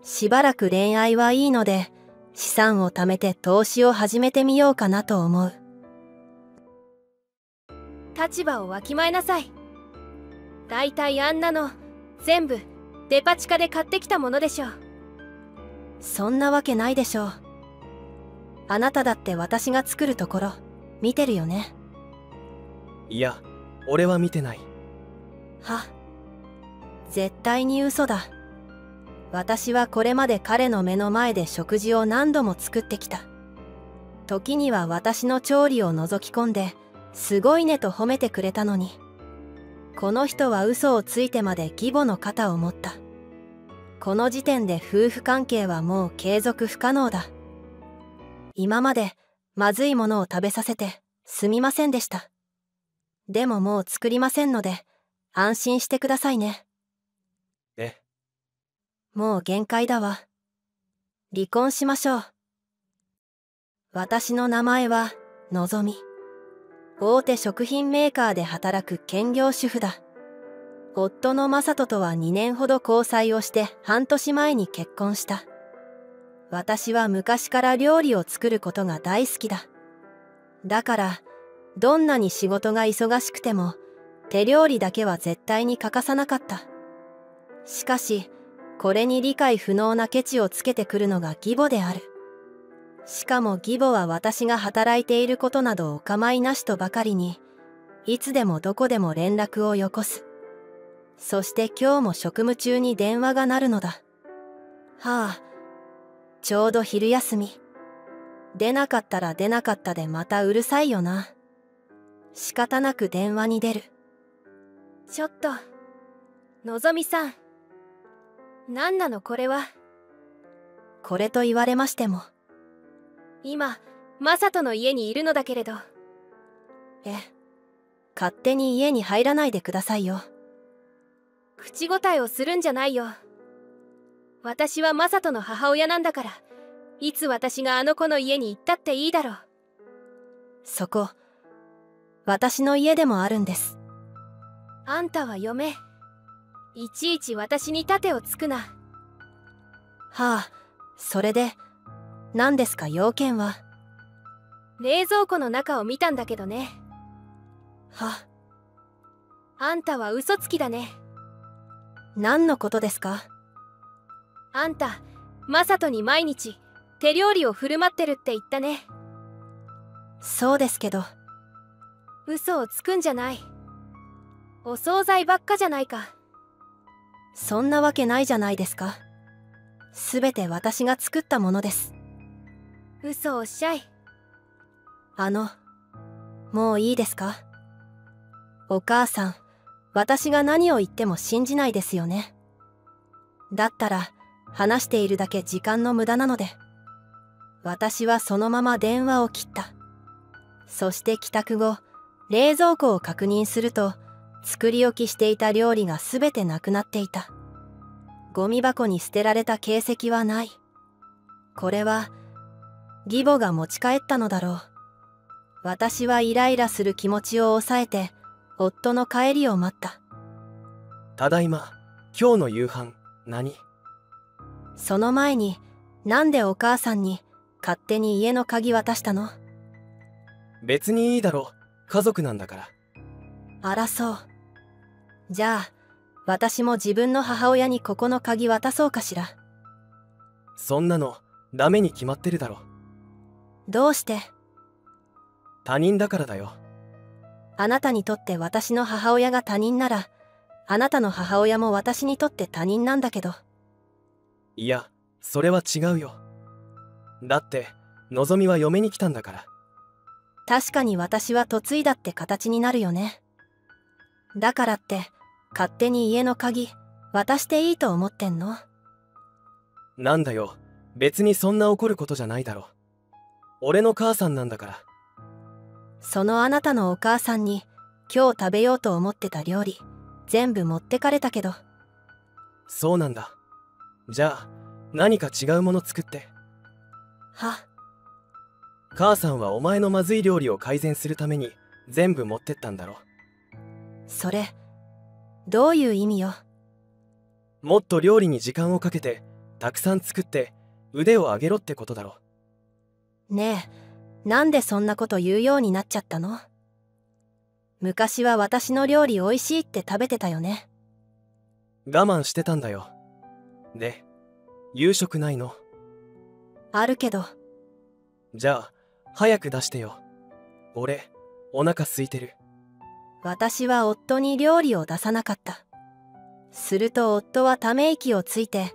しばらく恋愛はいいので、資産を貯めて投資を始めてみようかなと思う。立場をわきまえなさい。だいたいあんなの全部デパ地下で買ってきたものでしょう。そんなわけないでしょう。あなただって私が作るところ見てるよね。いや、俺は見てない。は、絶対に嘘だ。私はこれまで彼の目の前で食事を何度も作ってきた。時には私の調理を覗き込んで、すごいねと褒めてくれたのに、この人は嘘をついてまで義母の肩を持った。この時点で夫婦関係はもう継続不可能だ。今までまずいものを食べさせてすみませんでした。でももう作りませんので、安心してくださいね。え？もう限界だわ。離婚しましょう。私の名前は、のぞみ。大手食品メーカーで働く兼業主婦だ。夫の正人とは2年ほど交際をして半年前に結婚した。私は昔から料理を作ることが大好きだ。だから、どんなに仕事が忙しくても、手料理だけは絶対に欠かさなかった。しかし、これに理解不能なケチをつけてくるのが義母である。しかも義母は私が働いていることなどお構いなしとばかりに、いつでもどこでも連絡をよこす。そして今日も職務中に電話が鳴るのだ。はあ、ちょうど昼休み。出なかったら出なかったでまたうるさいよな。仕方なく電話に出る。ちょっと、のぞみさん。何なのこれは。これと言われましても。今、マサトの家にいるのだけれど。え、勝手に家に入らないでくださいよ。口答えをするんじゃないよ。私はマサトの母親なんだから、いつ私があの子の家に行ったっていいだろう。そこ、私の家でもあるんです。あんたは嫁。いちいち私に盾をつくな。はあ、それで、何ですか要件は。冷蔵庫の中を見たんだけどね。はあ。あんたは嘘つきだね。何のことですか。あんた、マサトに毎日、手料理を振る舞ってるって言ったね。そうですけど。嘘をつくんじゃない。お惣菜ばっかじゃないか。そんなわけないじゃないですか。すべて私が作ったものです。嘘をおっしゃい。もういいですか？お母さん、私が何を言っても信じないですよね。だったら、話しているだけ時間の無駄なので。私はそのまま電話を切った。そして帰宅後、冷蔵庫を確認すると、作り置きしていた料理がすべてなくなっていた。ゴミ箱に捨てられた形跡はない。これは、義母が持ち帰ったのだろう。私はイライラする気持ちを抑えて、夫の帰りを待った。ただいま、今日の夕飯、何？その前に、なんでお母さんに勝手に家の鍵渡したの？別にいいだろ、家族なんだから。あら、そう。じゃあ私も自分の母親にここの鍵渡そうかしら。そんなのダメに決まってるだろ。どうして？他人だからだよ。あなたにとって私の母親が他人なら、あなたの母親も私にとって他人なんだけど。いや、それは違うよ。だってのぞみは嫁に来たんだから。確かに私は嫁いだって形になるよね。だからって勝手に家の鍵渡していいと思ってんの？なんだよ、別にそんな怒ることじゃないだろ。俺の母さんなんだから。そのあなたのお母さんに今日食べようと思ってた料理全部持ってかれたけど。そうなんだ。じゃあ何か違うもの作って。は？母さんはお前のまずい料理を改善するために全部持ってったんだろ。それどういう意味よ？もっと料理に時間をかけてたくさん作って腕を上げろってことだろ。ねえ、なんでそんなこと言うようになっちゃったの？昔は私の料理おいしいって食べてたよね。我慢してたんだよ。で、夕食ないの？あるけど。じゃあ早く出してよ。俺お腹空いてる。私は夫に料理を出さなかった。すると夫はため息をついて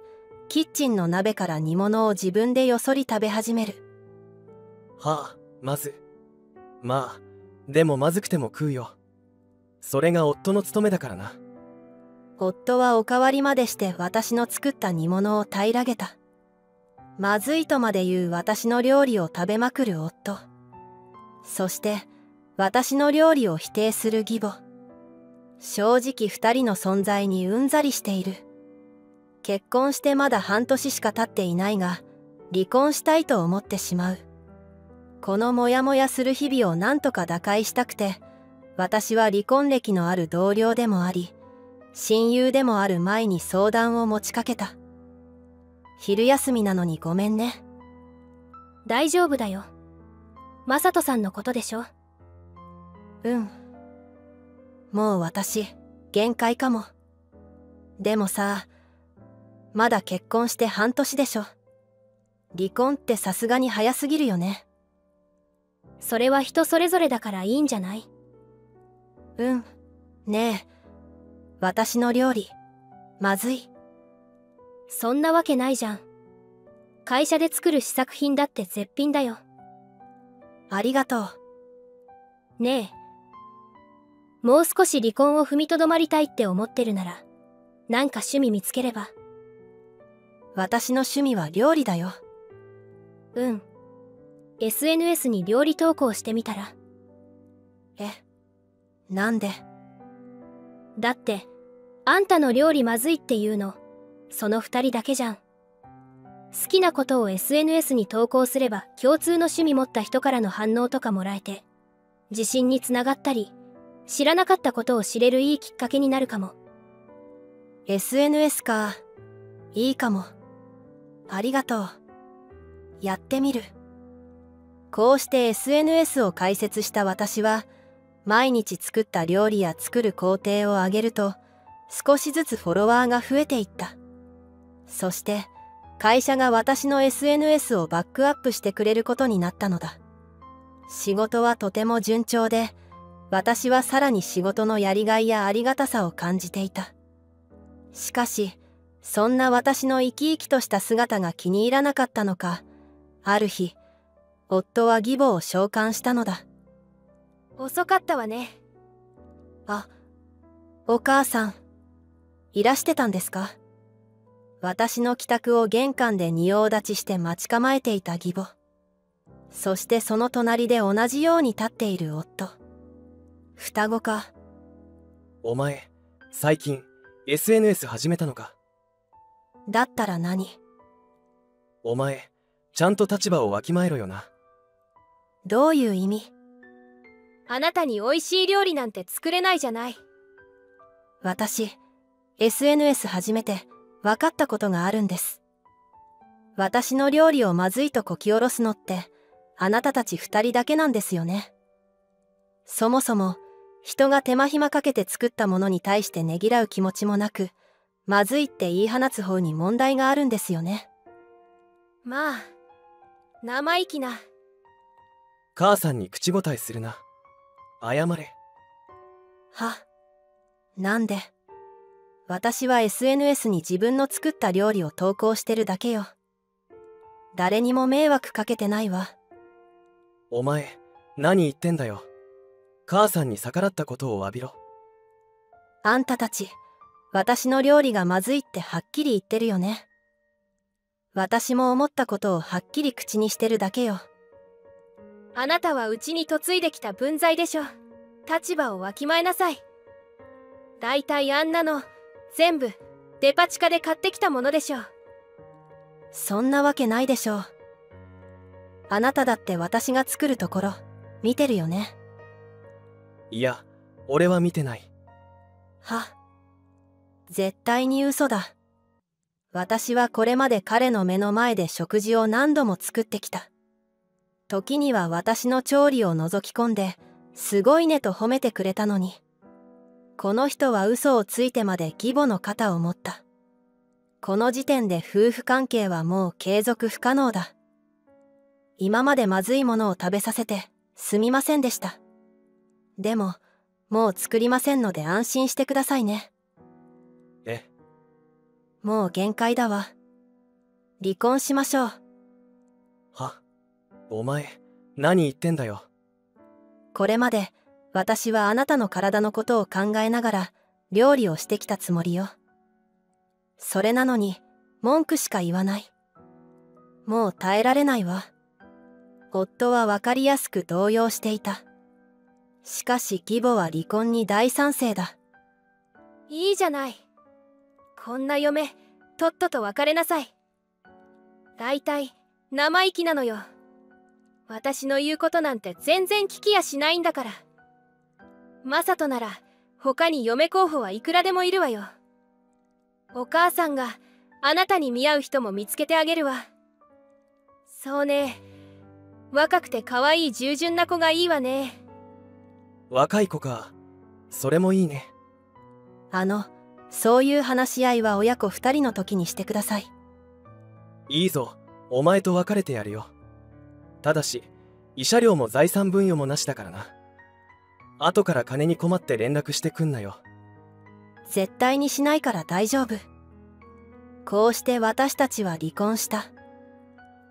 キッチンの鍋から煮物を自分でよそり食べ始める。はあ、まず。まあでもまずくても食うよ。それが夫の務めだからな。夫はおかわりまでして私の作った煮物を平らげた。まずいとまで言う私の料理を食べまくる夫。そして私の料理を否定する義母。正直二人の存在にうんざりしている。結婚してまだ半年しか経っていないが、離婚したいと思ってしまう。このモヤモヤする日々をなんとか打開したくて、私は離婚歴のある同僚でもあり、親友でもある舞に相談を持ちかけた。昼休みなのにごめんね。大丈夫だよ。マサトさんのことでしょ？うん。もう私、限界かも。でもさ、まだ結婚して半年でしょ。離婚ってさすがに早すぎるよね。それは人それぞれだからいいんじゃない？うん。ねえ、私の料理、まずい。そんなわけないじゃん。会社で作る試作品だって絶品だよ。ありがとう。ねえ、もう少し離婚を踏みとどまりたいって思ってるなら、なんか趣味見つければ。私の趣味は料理だよ。うん。SNS に料理投稿してみたら？え、なんで？だって、あんたの料理まずいっていうの、その二人だけじゃん。好きなことを SNS に投稿すれば共通の趣味持った人からの反応とかもらえて、自信につながったり、知らなかったことを知れるいいきっかけになるかも。 SNS か。いいかも。ありがとう。やってみる。こうして SNS を開設した私は、毎日作った料理や作る工程を上げると、少しずつフォロワーが増えていった。そして会社が私の SNS をバックアップしてくれることになったのだ。仕事はとても順調で、私はさらに仕事のやりがいやありがたさを感じていた。しかし、そんな私の生き生きとした姿が気に入らなかったのか、ある日、夫は義母を召喚したのだ。遅かったわね。あ、お母さん、いらしてたんですか？私の帰宅を玄関で仁王立ちして待ち構えていた義母。そしてその隣で同じように立っている夫。双子か。お前、最近 SNS 始めたのか？だったら何？お前、ちゃんと立場をわきまえろよな。どういう意味？あなたに美味しい料理なんて作れないじゃない。私、SNS 始めて分かったことがあるんです。私の料理をまずいとこきおろすのって、あなたたち二人だけなんですよね。そもそも、人が手間暇かけて作ったものに対してねぎらう気持ちもなく、まずいって言い放つ方に問題があるんですよね。まあ、生意気な。母さんに口答えするな。謝れ。は、なんで。私は SNS に自分の作った料理を投稿してるだけよ。誰にも迷惑かけてないわ。お前、何言ってんだよ。母さんに逆らったことを詫びろ。あんたたち、私の料理がまずいってはっきり言ってるよね。私も思ったことをはっきり口にしてるだけよ。あなたはうちに嫁いできた分際でしょ。立場をわきまえなさい。だいたいあんなの、全部デパ地下で買ってきたものでしょう。そんなわけないでしょう。あなただって私が作るところ見てるよね。いや、俺は見てない。は、絶対に嘘だ。私はこれまで彼の目の前で食事を何度も作ってきた。時には私の調理を覗き込んで「すごいね」と褒めてくれたのに、この人は嘘をついてまで義母の肩を持った。この時点で夫婦関係はもう継続不可能だ。今までまずいものを食べさせてすみませんでした。でも、もう作りませんので安心してくださいね。え？もう限界だわ。離婚しましょう。は？お前、何言ってんだよ。これまで、私はあなたの体のことを考えながら料理をしてきたつもりよ。それなのに文句しか言わない。もう耐えられないわ。夫は分かりやすく動揺していた。しかし義母は離婚に大賛成だ。いいじゃない。こんな嫁、とっとと別れなさい。大体生意気なのよ。私の言うことなんて全然聞きやしないんだから。マサトなら他に嫁候補はいくらでもいるわよ。お母さんがあなたに見合う人も見つけてあげるわ。そうね。若くて可愛い従順な子がいいわね。若い子か。それもいいね。そういう話し合いは親子二人の時にしてください。いいぞ。お前と別れてやるよ。ただし、慰謝料も財産分与もなしだからな。後から金に困って連絡してくんなよ。絶対にしないから大丈夫。こうして私たちは離婚した。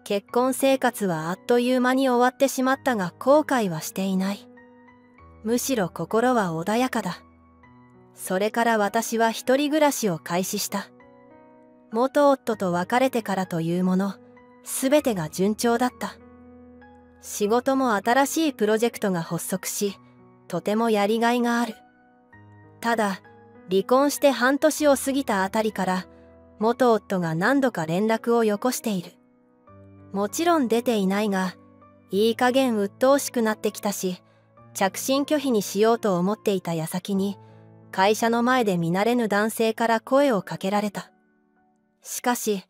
結婚生活はあっという間に終わってしまったが、後悔はしていない。むしろ心は穏やかだ。それから私は一人暮らしを開始した。元夫と別れてからというもの、すべてが順調だった。仕事も新しいプロジェクトが発足し、とてもやりがいがある。ただ、離婚して半年を過ぎたあたりから、元夫が何度か連絡をよこしている。もちろん出ていないが、いい加減鬱陶しくなってきたし、着信拒否にしようと思っていた矢先に、会社の前で見慣れぬ男性から声をかけられた。しかし、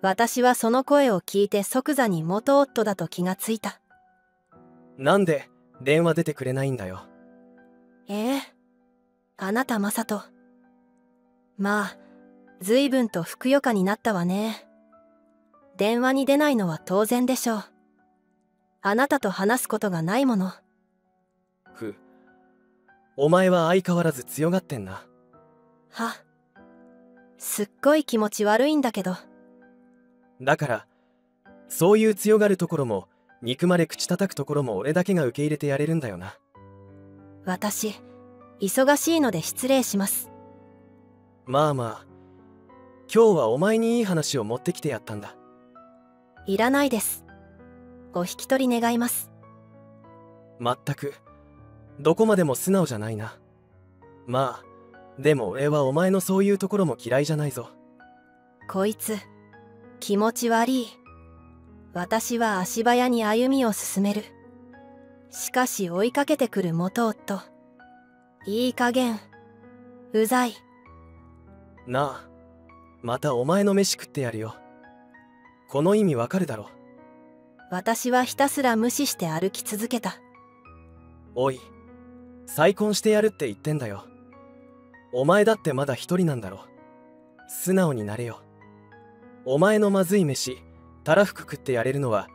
私はその声を聞いて即座に元夫だと気がついた。なんで電話出てくれないんだよ。ええ、あなたマサト。まあ、随分とふくよかになったわね。電話に出ないのは当然でしょう。あなたと話すことがないもの。お前は相変わらず強がってんな。は、すっごい気持ち悪いんだけど。だから、そういう強がるところも、憎まれ口叩くところも俺だけが受け入れてやれるんだよな。私、忙しいので失礼します。まあまあ、今日はお前にいい話を持ってきてやったんだ。いらないです。お引き取り願います。まったく、どこまでも素直じゃないな。まあ、でも俺はお前のそういうところも嫌いじゃないぞ。こいつ、気持ち悪い。私は足早に歩みを進める。しかし追いかけてくる元夫。いい加減、うざい。なあ、またお前の飯食ってやるよ。この意味わかるだろう。私はひたすら無視して歩き続けた。おい、再婚してやるって言ってんだよ。お前だってまだ一人なんだろ。素直になれよ。お前のまずい飯たらふく食ってやれるのは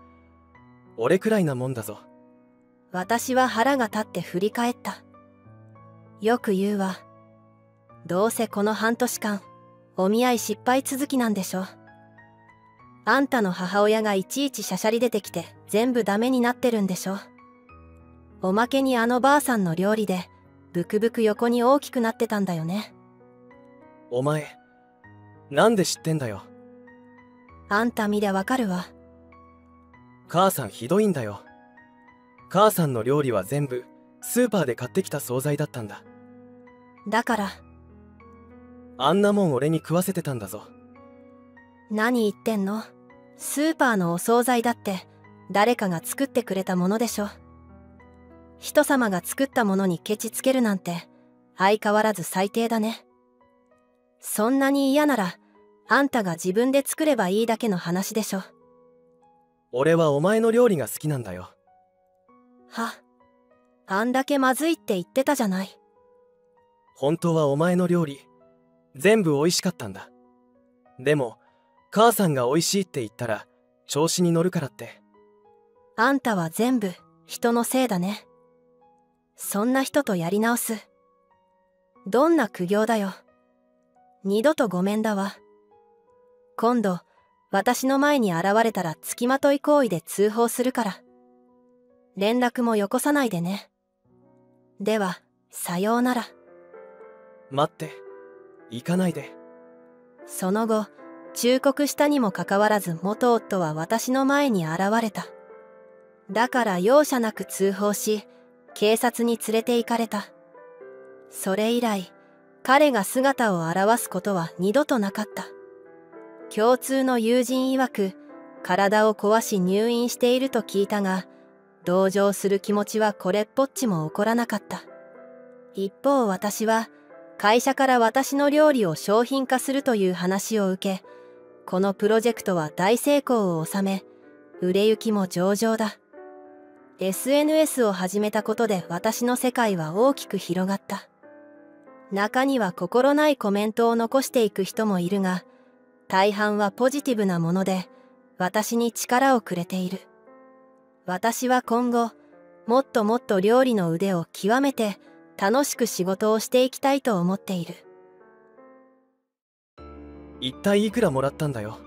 俺くらいなもんだぞ。私は腹が立って振り返った。よく言うわ、どうせこの半年間お見合い失敗続きなんでしょ。あんたの母親がいちいちしゃしゃり出てきて全部ダメになってるんでしょ。おまけにあのばあさんの料理でブクブク横に大きくなってたんだよね。お前なんで知ってんだよ。あんた見りゃわかるわ。母さんひどいんだよ。母さんの料理は全部スーパーで買ってきた惣菜だったんだ。だからあんなもん俺に食わせてたんだぞ。何言ってんの。スーパーのお惣菜だって誰かが作ってくれたものでしょ。人様が作ったものにケチつけるなんて相変わらず最低だね。そんなに嫌ならあんたが自分で作ればいいだけの話でしょ。俺はお前の料理が好きなんだよ。は、あんだけまずいって言ってたじゃない。本当はお前の料理全部美味しかったんだ。でも母さんが美味しいって言ったら調子に乗るからって。あんたは全部人のせいだね。そんな人とやり直す。どんな苦行だよ。二度とごめんだわ。今度私の前に現れたらつきまとい行為で通報するから、連絡もよこさないでね。ではさようなら。待って、行かないで。その後忠告したにもかかわらず元夫は私の前に現れた。だから容赦なく通報し警察に連れて行かれた。それ以来彼が姿を現すことは二度となかった。共通の友人曰く体を壊し入院していると聞いたが、同情する気持ちはこれっぽっちも起こらなかった。一方私は会社から私の料理を商品化するという話を受け、このプロジェクトは大成功を収め売れ行きも上々だ。 SNS を始めたことで私の世界は大きく広がった。中には心ないコメントを残していく人もいるが、大半はポジティブなもので私に力をくれている。私は今後もっともっと料理の腕を極めて楽しく仕事をしていきたいと思っている。一体いくらもらったんだよ。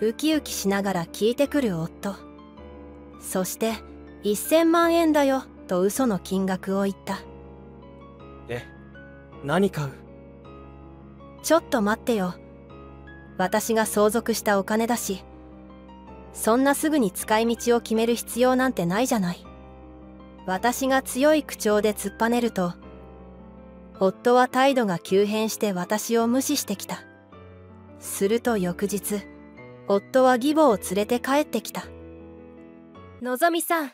ウキウキしながら聞いてくる夫。そして1000万円だよと嘘の金額を言った。え、何買う。ちょっと待ってよ。私が相続したお金だし、そんなすぐに使い道を決める必要なんてないじゃない。私が強い口調で突っぱねると、夫は態度が急変して私を無視してきた。すると翌日、夫は義母を連れて帰ってきた。のぞみさん、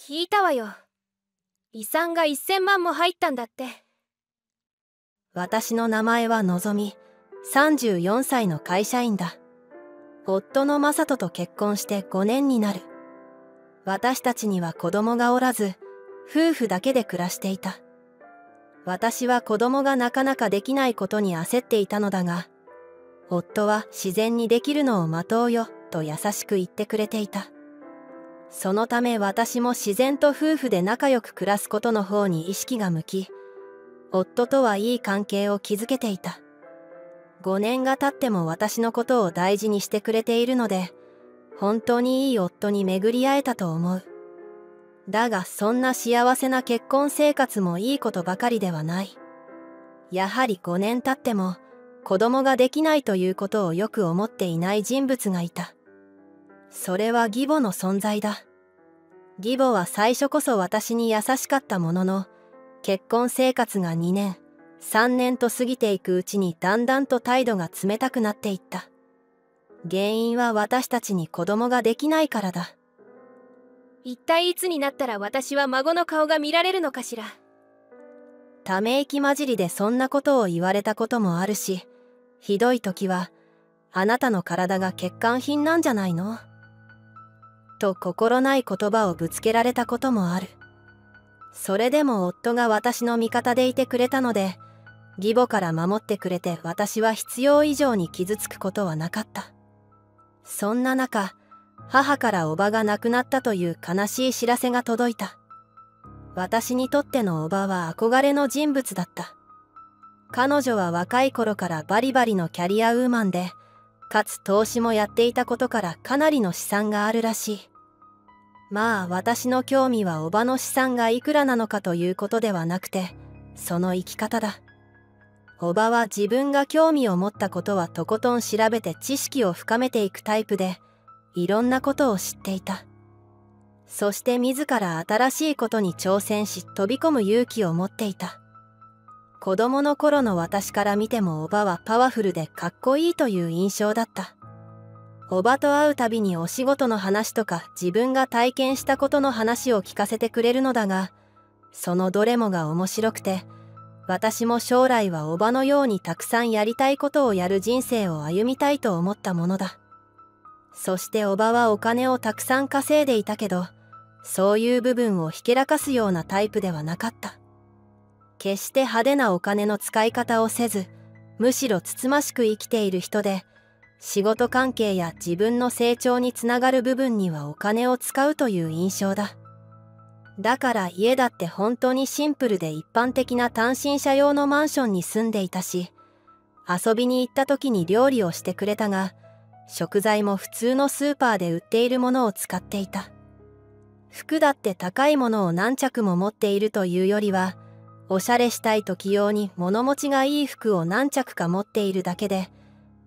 聞いたわよ。遺産が1000万も入ったんだって。私の名前はのぞみ、34歳の会社員だ。夫の正人と結婚して5年になる。私たちには子供がおらず、夫婦だけで暮らしていた。私は子供がなかなかできないことに焦っていたのだが、夫は自然にできるのを待とうよと優しく言ってくれていた。そのため私も自然と夫婦で仲良く暮らすことの方に意識が向き、夫とはいい関係を築けていた。5年が経っても私のことを大事にしてくれているので、本当にいい夫に巡り会えたと思う。だがそんな幸せな結婚生活もいいことばかりではない。やはり5年経っても子供ができないということをよく思っていない人物がいた。それは義母の存在だ。義母は最初こそ私に優しかったものの、結婚生活が2年、3年と過ぎていくうちにだんだんと態度が冷たくなっていった。原因は私たちに子供ができないからだ。一体いつになったら私は孫の顔が見られるのかしら。ため息混じりでそんなことを言われたこともあるし、ひどい時はあなたの体が欠陥品なんじゃないのと心ない言葉をぶつけられたこともある。それでも夫が私の味方でいてくれたので、義母から守ってくれて私は必要以上に傷つくことはなかった。そんな中、母から叔母が亡くなったという悲しい知らせが届いた。私にとっての叔母は憧れの人物だった。彼女は若い頃からバリバリのキャリアウーマンで、かつ投資もやっていたことからかなりの資産があるらしい。まあ私の興味は叔母の資産がいくらなのかということではなくて、その生き方だ。叔母は自分が興味を持ったことはとことん調べて知識を深めていくタイプで、いろんなことを知っていた。そして自ら新しいことに挑戦し飛び込む勇気を持っていた。子供の頃の私から見ても叔母はパワフルでかっこいいという印象だった。叔母と会うたびにお仕事の話とか自分が体験したことの話を聞かせてくれるのだが、そのどれもが面白くて、私も将来は叔母のようにたくさんやりたいことをやる人生を歩みたいと思ったものだ。そして叔母はお金をたくさん稼いでいたけど、そういう部分をひけらかすようなタイプではなかった。決して派手なお金の使い方をせず、むしろつつましく生きている人で、仕事関係や自分の成長につながる部分にはお金を使うという印象だ。だから家だって本当にシンプルで一般的な単身者用のマンションに住んでいたし、遊びに行った時に料理をしてくれたが、食材も普通のスーパーで売っているものを使っていた。服だって高いものを何着も持っているというよりは、おしゃれしたい時用に物持ちがいい服を何着か持っているだけで、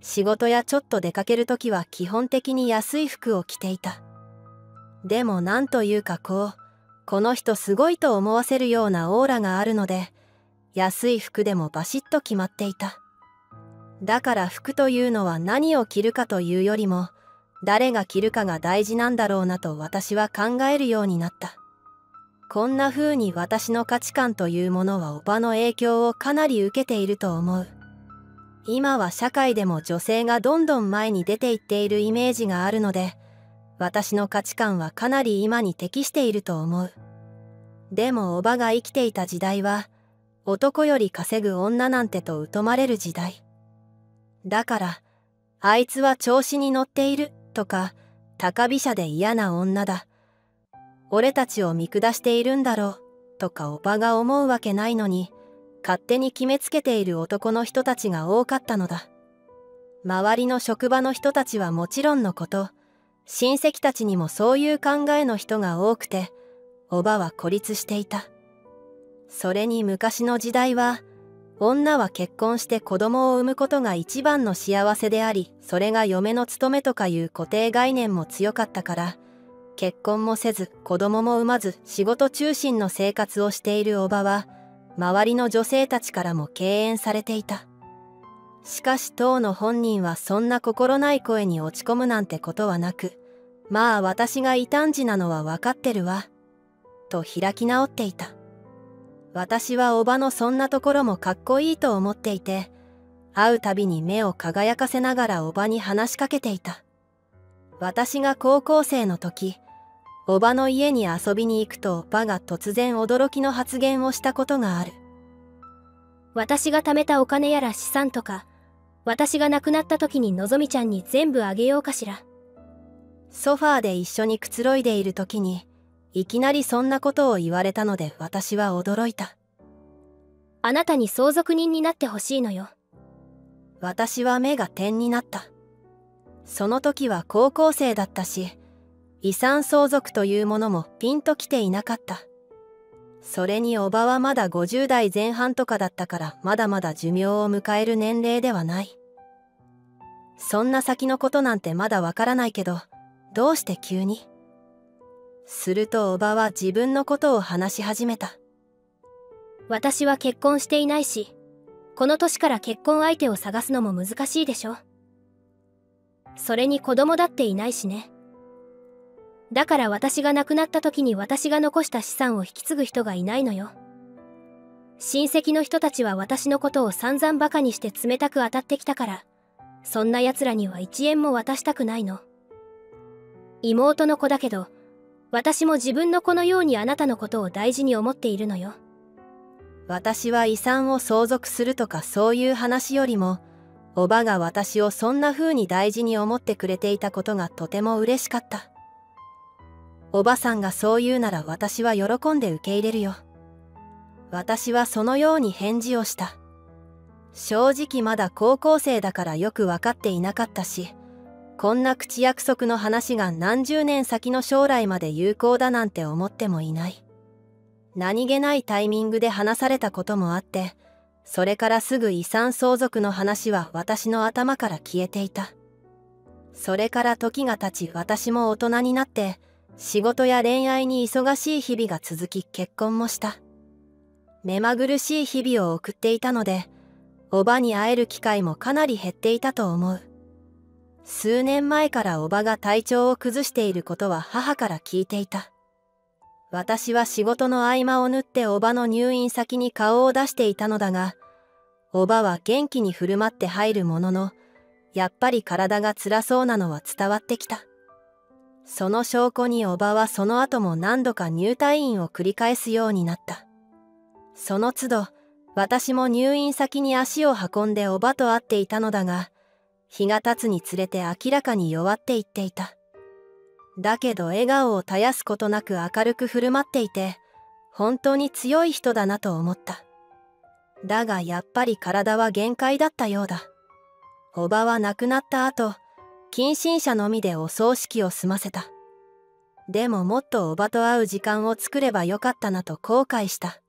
仕事やちょっと出かける時は基本的に安い服を着ていた。でもなんというかこの人すごいと思わせるようなオーラがあるので、安い服でもバシッと決まっていた。だから服というのは何を着るかというよりも、誰が着るかが大事なんだろうなと私は考えるようになった。こんな風に私の価値観というものは叔母の影響をかなり受けていると思う。今は社会でも女性がどんどん前に出ていっているイメージがあるので、私の価値観はかなり今に適していると思う。でも叔母が生きていた時代は、男より稼ぐ女なんてと疎まれる時代。だから、あいつは調子に乗っているとか、高飛車で嫌な女だ。俺たちを見下しているんだろうとか叔母が思うわけないのに、勝手に決めつけている男の人たちが多かったのだ。周りの職場の人たちはもちろんのこと、親戚たちにもそういう考えの人が多くて、叔母は孤立していた。それに昔の時代は、女は結婚して子供を産むことが一番の幸せであり、それが嫁の務めとかいう固定概念も強かったから、結婚もせず子供も産まず仕事中心の生活をしている叔母は、周りの女性たちからも敬遠されていた。しかし当の本人はそんな心ない声に落ち込むなんてことはなく、まあ私が異端児なのは分かってるわ、と開き直っていた。私は叔母のそんなところもかっこいいと思っていて、会うたびに目を輝かせながら叔母に話しかけていた。私が高校生の時、叔母の家に遊びに行くと叔母が突然驚きの発言をしたことがある。私が貯めたお金やら資産とか、私が亡くなった時にのぞみちゃんに全部あげようかしら。ソファーで一緒にくつろいでいる時に、いきなりそんなことを言われたので私は驚いた。あなたに相続人になってほしいのよ。私は目が点になった。その時は高校生だったし、遺産相続というものもピンときていなかった。それに叔母はまだ50代前半とかだったからまだまだ寿命を迎える年齢ではない。そんな先のことなんてまだわからないけど、どうして急に？すると叔母は自分のことを話し始めた。私は結婚していないし、この年から結婚相手を探すのも難しいでしょ。それに子供だっていないしね。だから私が亡くなった時に私が残した資産を引き継ぐ人がいないのよ。親戚の人たちは私のことを散々バカにして冷たく当たってきたから、そんな奴らには1円も渡したくないの。妹の子だけど、私も自分の子のようにあなたのことを大事に思っているのよ。私は遺産を相続するとかそういう話よりも、おばが私をそんな風に大事に思ってくれていたことがとても嬉しかった。おばさんがそう言うなら私は喜んで受け入れるよ。私はそのように返事をした。正直まだ高校生だからよく分かっていなかったし、こんな口約束の話が何十年先の将来まで有効だなんて思ってもいない。何気ないタイミングで話されたこともあって、それからすぐ遺産相続の話は私の頭から消えていた。それから時が経ち私も大人になって、仕事や恋愛に忙しい日々が続き結婚もした。目まぐるしい日々を送っていたので、おばに会える機会もかなり減っていたと思う。数年前からおばが体調を崩していることは母から聞いていた。私は仕事の合間を縫っておばの入院先に顔を出していたのだが、おばは元気に振る舞って入るものの、やっぱり体が辛そうなのは伝わってきた。その証拠におばはその後も何度か入退院を繰り返すようになった。その都度、私も入院先に足を運んでおばと会っていたのだが、日が経つにつれて明らかに弱っていっていた。だけど笑顔を絶やすことなく明るく振る舞っていて、本当に強い人だなと思った。だがやっぱり体は限界だったようだ。おばは亡くなった後、近親者のみでお葬式を済ませた。でももっとおばと会う時間を作ればよかったなと後悔した。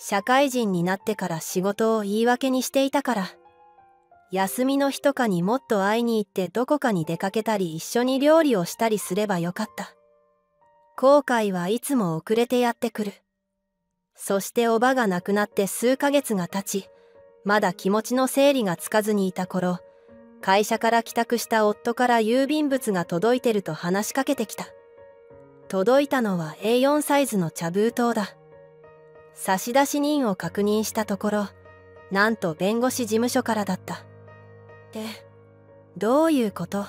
社会人になってから仕事を言い訳にしていたから。休みの日とかにもっと会いに行ってどこかに出かけたり一緒に料理をしたりすればよかった。後悔はいつも遅れてやってくる。そしておばが亡くなって数ヶ月が経ち、まだ気持ちの整理がつかずにいた頃、会社から帰宅した夫から郵便物が届いてると話しかけてきた。届いたのは A4 サイズの茶封筒だ。差出人を確認したところ、なんと弁護士事務所からだった。って、どういうこと？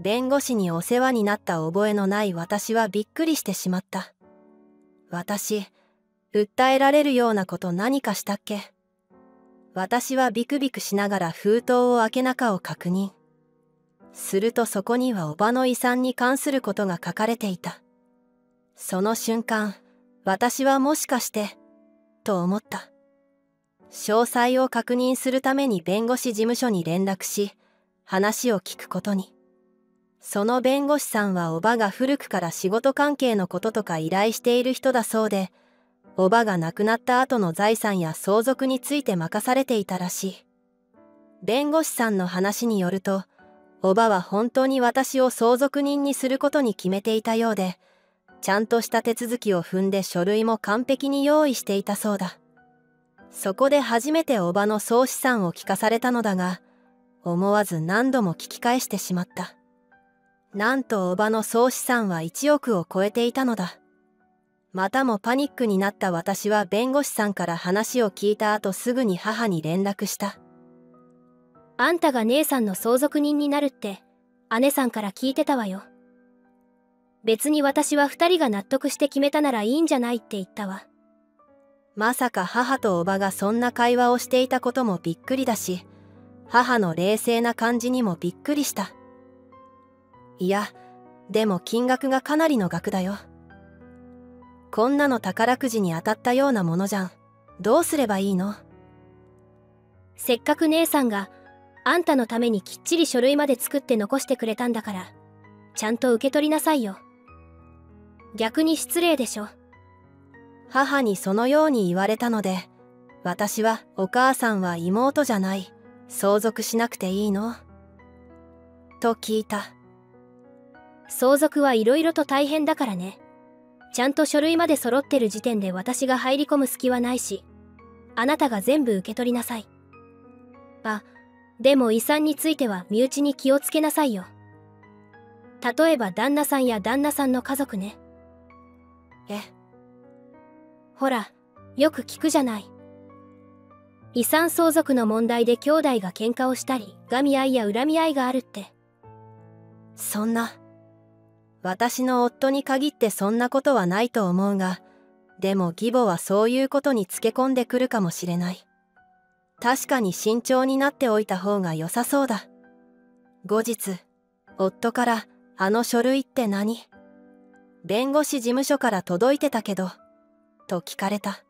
弁護士にお世話になった覚えのない私はびっくりしてしまった。私、訴えられるようなこと何かしたっけ？私はビクビクしながら封筒を開け中を確認。するとそこにはおばの遺産に関することが書かれていた。その瞬間、私はもしかして、と思った。詳細を確認するために弁護士事務所に連絡し、話を聞くことに。その弁護士さんはおばが古くから仕事関係のこととか依頼している人だそうで、おばが亡くなった後の財産や相続について任されていたらしい。弁護士さんの話によると、おばは本当に私を相続人にすることに決めていたようで、ちゃんとした手続きを踏んで書類も完璧に用意していたそうだ。そこで初めておばの総資産を聞かされたのだが、思わず何度も聞き返してしまった。なんとおばの総資産は1億を超えていたのだ。またもパニックになった私は弁護士さんから話を聞いた後すぐに母に連絡した。あんたが姉さんの相続人になるって、姉さんから聞いてたわよ。別に私は2人が納得して決めたならいいんじゃないって言ったわ。まさか母とおばがそんな会話をしていたこともびっくりだし、母の冷静な感じにもびっくりした。いや、でも金額がかなりの額だよ。こんなの宝くじに当たったようなものじゃん。どうすればいいの？せっかく姉さんがあんたのためにきっちり書類まで作って残してくれたんだから、ちゃんと受け取りなさいよ。逆に失礼でしょ。母にそのように言われたので、私はお母さんは妹じゃない、相続しなくていいの？と聞いた。相続はいろいろと大変だからね。ちゃんと書類まで揃ってる時点で私が入り込む隙はないし、あなたが全部受け取りなさい。あ、でも遺産については身内に気をつけなさいよ。例えば旦那さんや旦那さんの家族ね。ほら、よく聞くじゃない。遺産相続の問題で兄弟が喧嘩をしたり、がみ合いや恨み合いがあるって。そんな。私の夫に限ってそんなことはないと思うが、でも義母はそういうことにつけ込んでくるかもしれない。確かに慎重になっておいた方が良さそうだ。後日、夫から、あの書類って何？弁護士事務所から届いてたけど、と聞かれた。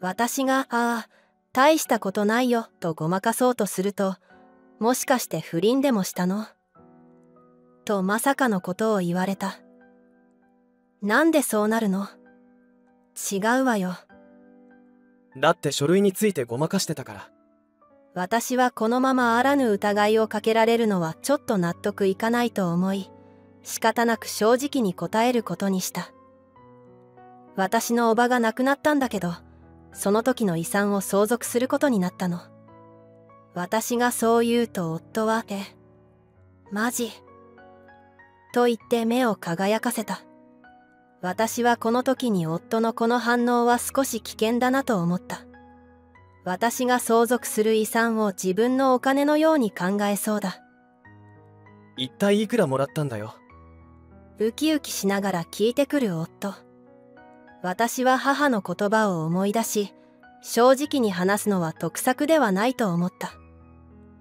私が、ああ、大したことないよ、とごまかそうとすると、もしかして不倫でもしたの？とまさかのことを言われた。なんでそうなるの？違うわよ。だって書類についてごまかしてたから。私はこのままあらぬ疑いをかけられるのはちょっと納得いかないと思い、仕方なく正直に答えることにした。私の叔母が亡くなったんだけど、その時の遺産を相続することになったの。私がそう言うと夫は、マジ？と言って目を輝かせた。私はこの時に夫のこの反応は少し危険だなと思った。私が相続する遺産を自分のお金のように考えそうだ。一体いくらもらったんだよ。ウキウキしながら聞いてくる夫。私は母の言葉を思い出し、正直に話すのは得策ではないと思った。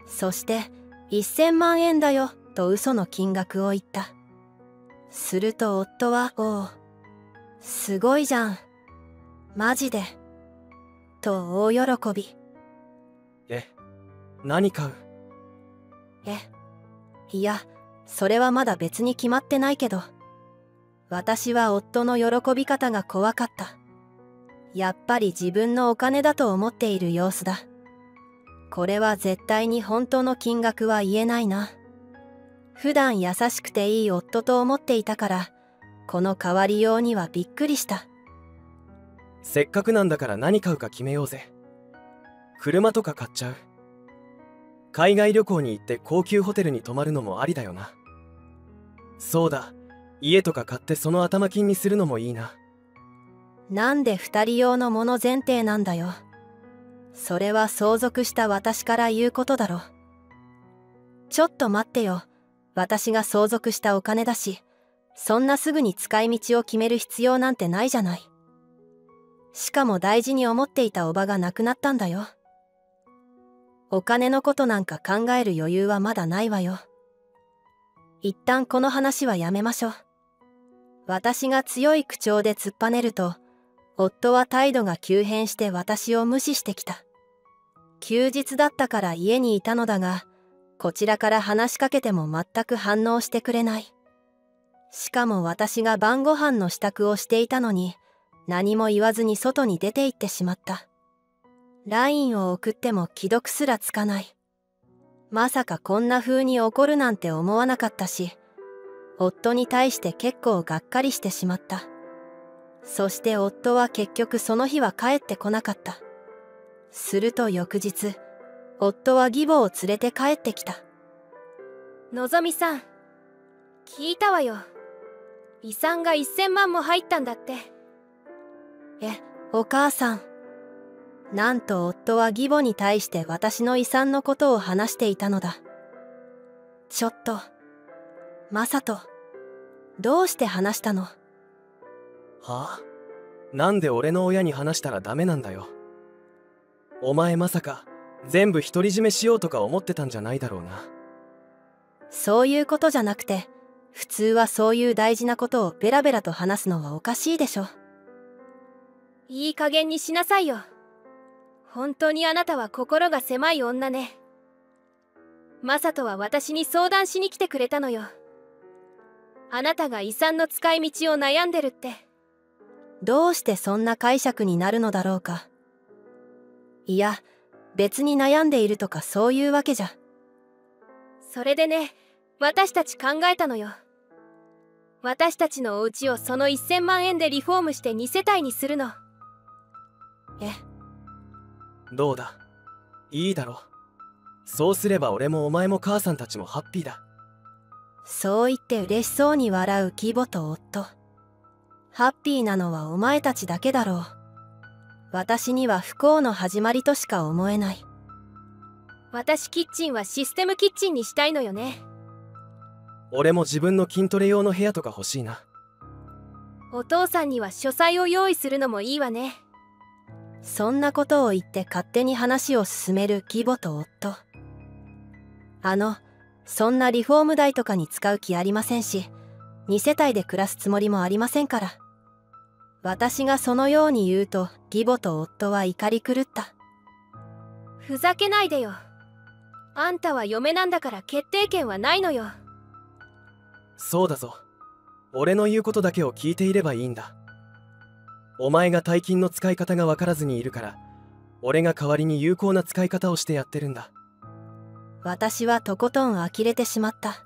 そして、1000万円だよ、と嘘の金額を言った。すると夫は、おお、すごいじゃん。マジで。と大喜び。何買う？いや、それはまだ別に決まってないけど。私は夫の喜び方が怖かった。やっぱり自分のお金だと思っている様子だ。これは絶対に本当の金額は言えないな。普段優しくていい夫と思っていたから、この変わりようにはびっくりした。せっかくなんだから何買うか決めようぜ。車とか買っちゃう。海外旅行に行って高級ホテルに泊まるのもありだよな。そうだ、家とか買ってその頭金にするのもいいな。なんで2人用のもの前提なんだよ。それは相続した私から言うことだろ。ちょっと待ってよ。私が相続したお金だし、そんなすぐに使い道を決める必要なんてないじゃない。しかも大事に思っていた叔母が亡くなったんだよ。お金のことなんか考える余裕はまだないわよ。一旦この話はやめましょう。私が強い口調で突っぱねると、夫は態度が急変して私を無視してきた。休日だったから家にいたのだが、こちらから話しかけても全く反応してくれない。しかも私が晩ご飯の支度をしていたのに、何も言わずに外に出て行ってしまった。LINE を送っても既読すらつかない。まさかこんな風に怒るなんて思わなかったし、夫に対して結構がっかりしてしまった。そして夫は結局その日は帰ってこなかった。すると翌日、夫は義母を連れて帰ってきた。のぞみさん、聞いたわよ。遺産が1000万も入ったんだって。お母さん。なんと夫は義母に対して私の遺産のことを話していたのだ。ちょっと、マサト、どうして話したの？はあ？なんで俺の親に話したらダメなんだよ。お前まさか全部独り占めしようとか思ってたんじゃないだろうな。そういうことじゃなくて、普通はそういう大事なことをベラベラと話すのはおかしいでしょ。いい加減にしなさいよ。本当にあなたは心が狭い女ね。マサトは私に相談しに来てくれたのよ。あなたが遺産の使い道を悩んでるって。どうしてそんな解釈になるのだろうか。いや、別に悩んでいるとかそういうわけじゃ。それでね、私たち考えたのよ。私たちのお家をその1000万円でリフォームして2世帯にするの。どうだ、いいだろ。そうすれば俺もお前も母さんたちもハッピーだ。そう言って嬉しそうに笑う義母と夫。ハッピーなのはお前たちだけだろう。私には不幸の始まりとしか思えない。私キッチンはシステムキッチンにしたいのよね。俺も自分の筋トレ用の部屋とか欲しいな。お父さんには書斎を用意するのもいいわね。そんなことを言って勝手に話を進める義母と夫。そんなリフォーム代とかに使う気ありませんし、2世帯で暮らすつもりもありませんから。私がそのように言うと、義母と夫は怒り狂った。ふざけないでよ。あんたは嫁なんだから決定権はないのよ。そうだぞ。俺の言うことだけを聞いていればいいんだ。お前が大金の使い方が分からずにいるから、俺が代わりに有効な使い方をしてやってるんだ。私はとことん呆れてしまった。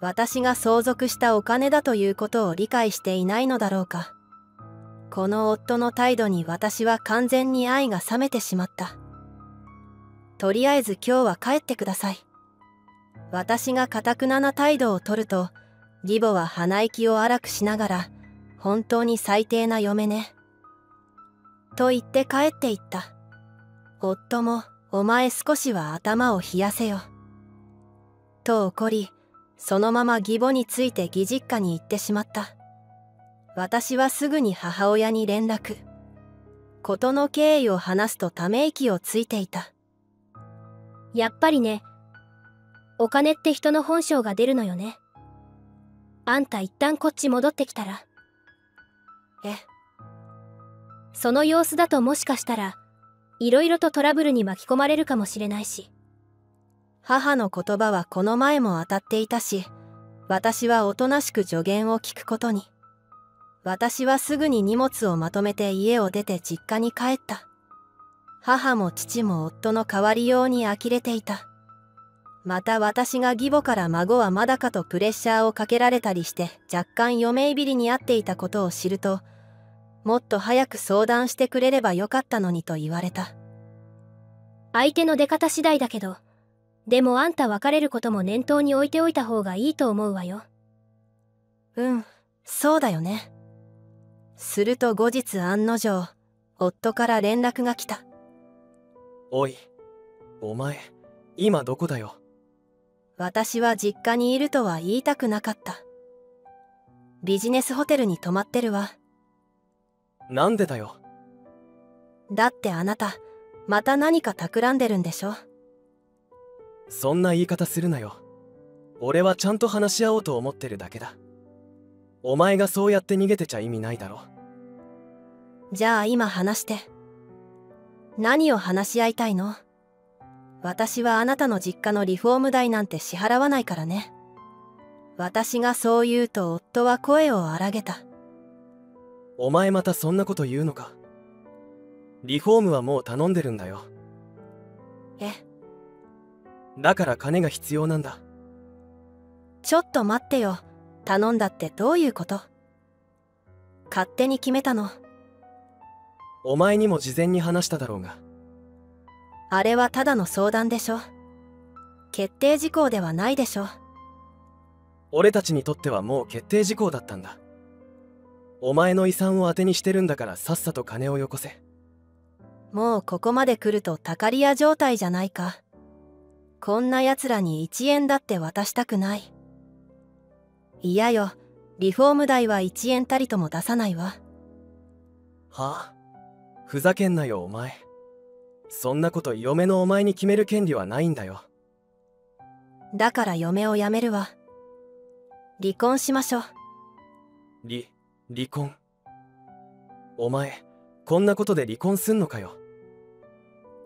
私が相続したお金だということを理解していないのだろうか。この夫の態度に私は完全に愛が冷めてしまった。とりあえず今日は帰ってください。私が頑なな態度をとると、義母は鼻息を荒くしながら、本当に最低な嫁ね。と言って帰っていった。夫も、お前少しは頭を冷やせよ。と怒り、そのまま義母について義実家に行ってしまった。私はすぐに母親に連絡。事の経緯を話すとため息をついていた。やっぱりね、お金って人の本性が出るのよね。あんた一旦こっち戻ってきたら。え、その様子だともしかしたらいろいろとトラブルに巻き込まれるかもしれないし。母の言葉はこの前も当たっていたし、私はおとなしく助言を聞くことに。私はすぐに荷物をまとめて家を出て実家に帰った。母も父も夫の代わりように呆れていた。また私が義母から孫はまだかとプレッシャーをかけられたりして若干嫁いびりにあっていたことを知ると、もっと早く相談してくれればよかったのにと言われた。相手の出方次第だけど、でもあんた別れることも念頭に置いておいた方がいいと思うわよ。うん、そうだよね。すると後日案の定、夫から連絡が来た。おい、お前、今どこだよ。私は実家にいるとは言いたくなかった。ビジネスホテルに泊まってるわ。なんでだよ。だってあなた、また何か企んでるんでしょ。そんな言い方するなよ。俺はちゃんと話し合おうと思ってるだけだ。お前がそうやって逃げてちゃ意味ないだろ。じゃあ今話して。何を話し合いたいの？私はあなたの実家のリフォーム代なんて支払わないからね。私がそう言うと夫は声を荒げた。お前またそんなこと言うのか。リフォームはもう頼んでるんだよ。え？だから金が必要なんだ。ちょっと待ってよ。頼んだってどういうこと？勝手に決めたの。お前にも事前に話しただろうが。あれはただの相談でしょ。決定事項ではないでしょ。俺たちにとってはもう決定事項だったんだ。お前の遺産を当てにしてるんだからさっさと金をよこせ。もうここまで来るとたかり屋状態じゃないか。こんな奴らに1円だって渡したくない。いやよ、リフォーム代は1円たりとも出さないわ。はあ？ふざけんなよお前。そんなこと嫁のお前に決める権利はないんだよ。だから嫁を辞めるわ。離婚しましょう。離婚。お前、こんなことで離婚すんのかよ。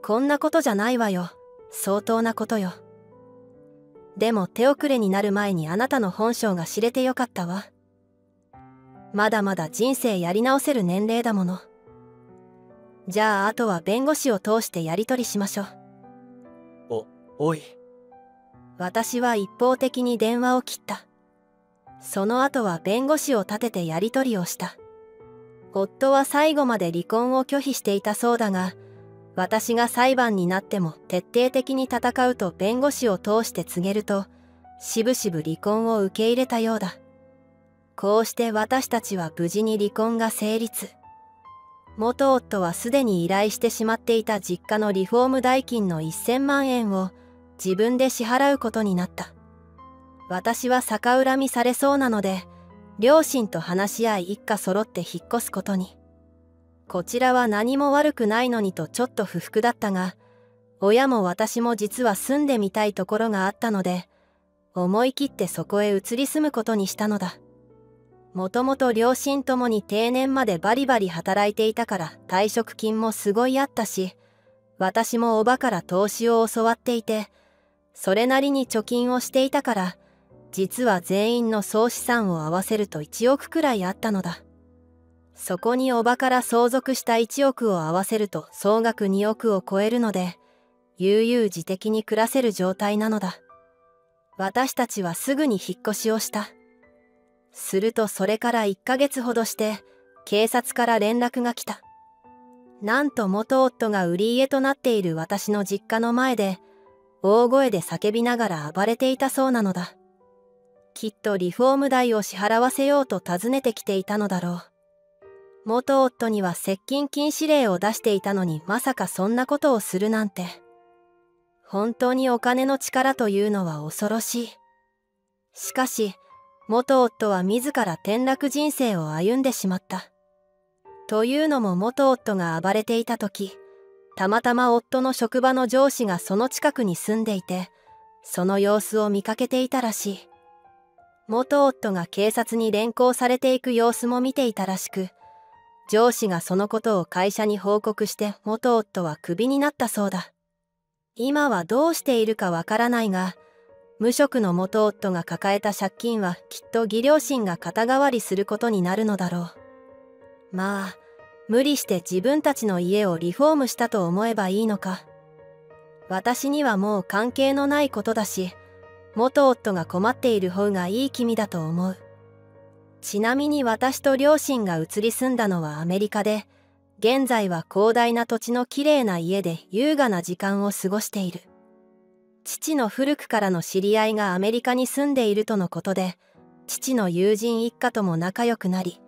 こんなことじゃないわよ。相当なことよ。でも手遅れになる前にあなたの本性が知れてよかったわ。まだまだ人生やり直せる年齢だもの。じゃああとは弁護士を通してやり取りしましょう。おい。私は一方的に電話を切った。その後は弁護士を立ててやり取りをした。夫は最後まで離婚を拒否していたそうだが、私が裁判になっても徹底的に戦うと弁護士を通して告げると、しぶしぶ離婚を受け入れたようだ。こうして私たちは無事に離婚が成立。元夫はすでに依頼してしまっていた実家のリフォーム代金の1000万円を自分で支払うことになった。私は逆恨みされそうなので、両親と話し合い一家揃って引っ越すことに。こちらは何も悪くないのにとちょっと不服だったが、親も私も実は住んでみたいところがあったので、思い切ってそこへ移り住むことにしたのだ。もともと両親ともに定年までバリバリ働いていたから退職金もすごいあったし、私もおばから投資を教わっていて、それなりに貯金をしていたから、実は全員の総資産を合わせると1億くらいあったのだ。そこにおばから相続した1億を合わせると総額2億を超えるので、悠々自適に暮らせる状態なのだ。私たちはすぐに引っ越しをした。するとそれから1ヶ月ほどして警察から連絡が来た。なんと元夫が売り家となっている私の実家の前で大声で叫びながら暴れていたそうなのだ。きっとリフォーム代を支払わせようと訪ねてきていたのだろう。元夫には接近禁止令を出していたのに、まさかそんなことをするなんて。本当にお金の力というのは恐ろしい。しかし元夫は自ら転落人生を歩んでしまった。というのも元夫が暴れていた時、たまたま夫の職場の上司がその近くに住んでいて、その様子を見かけていたらしい。元夫が警察に連行されていく様子も見ていたらしく、上司がそのことを会社に報告して元夫はクビになったそうだ。今はどうしているかわからないが、無職の元夫が抱えた借金はきっと義両親が肩代わりすることになるのだろう。まあ、無理して自分たちの家をリフォームしたと思えばいいのか。私にはもう関係のないことだし、元夫が困っている方がいい気味だと思う。ちなみに私と両親が移り住んだのはアメリカで、現在は広大な土地のきれいな家で優雅な時間を過ごしている。父の古くからの知り合いがアメリカに住んでいるとのことで、父の友人一家とも仲良くなり、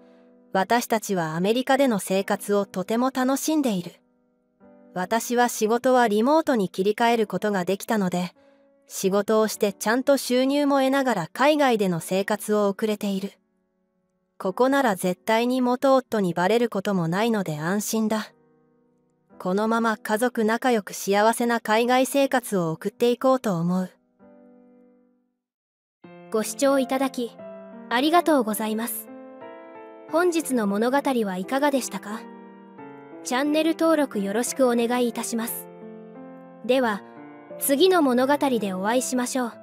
私たちはアメリカでの生活をとても楽しんでいる。私は仕事はリモートに切り替えることができたので、仕事をしてちゃんと収入も得ながら海外での生活を送れている。ここなら絶対に元夫にバレることもないので安心だ。このまま家族仲良く幸せな海外生活を送っていこうと思う。ご視聴いただきありがとうございます。本日の物語はいかがでしたか？チャンネル登録よろしくお願いいたします。では次の物語でお会いしましょう。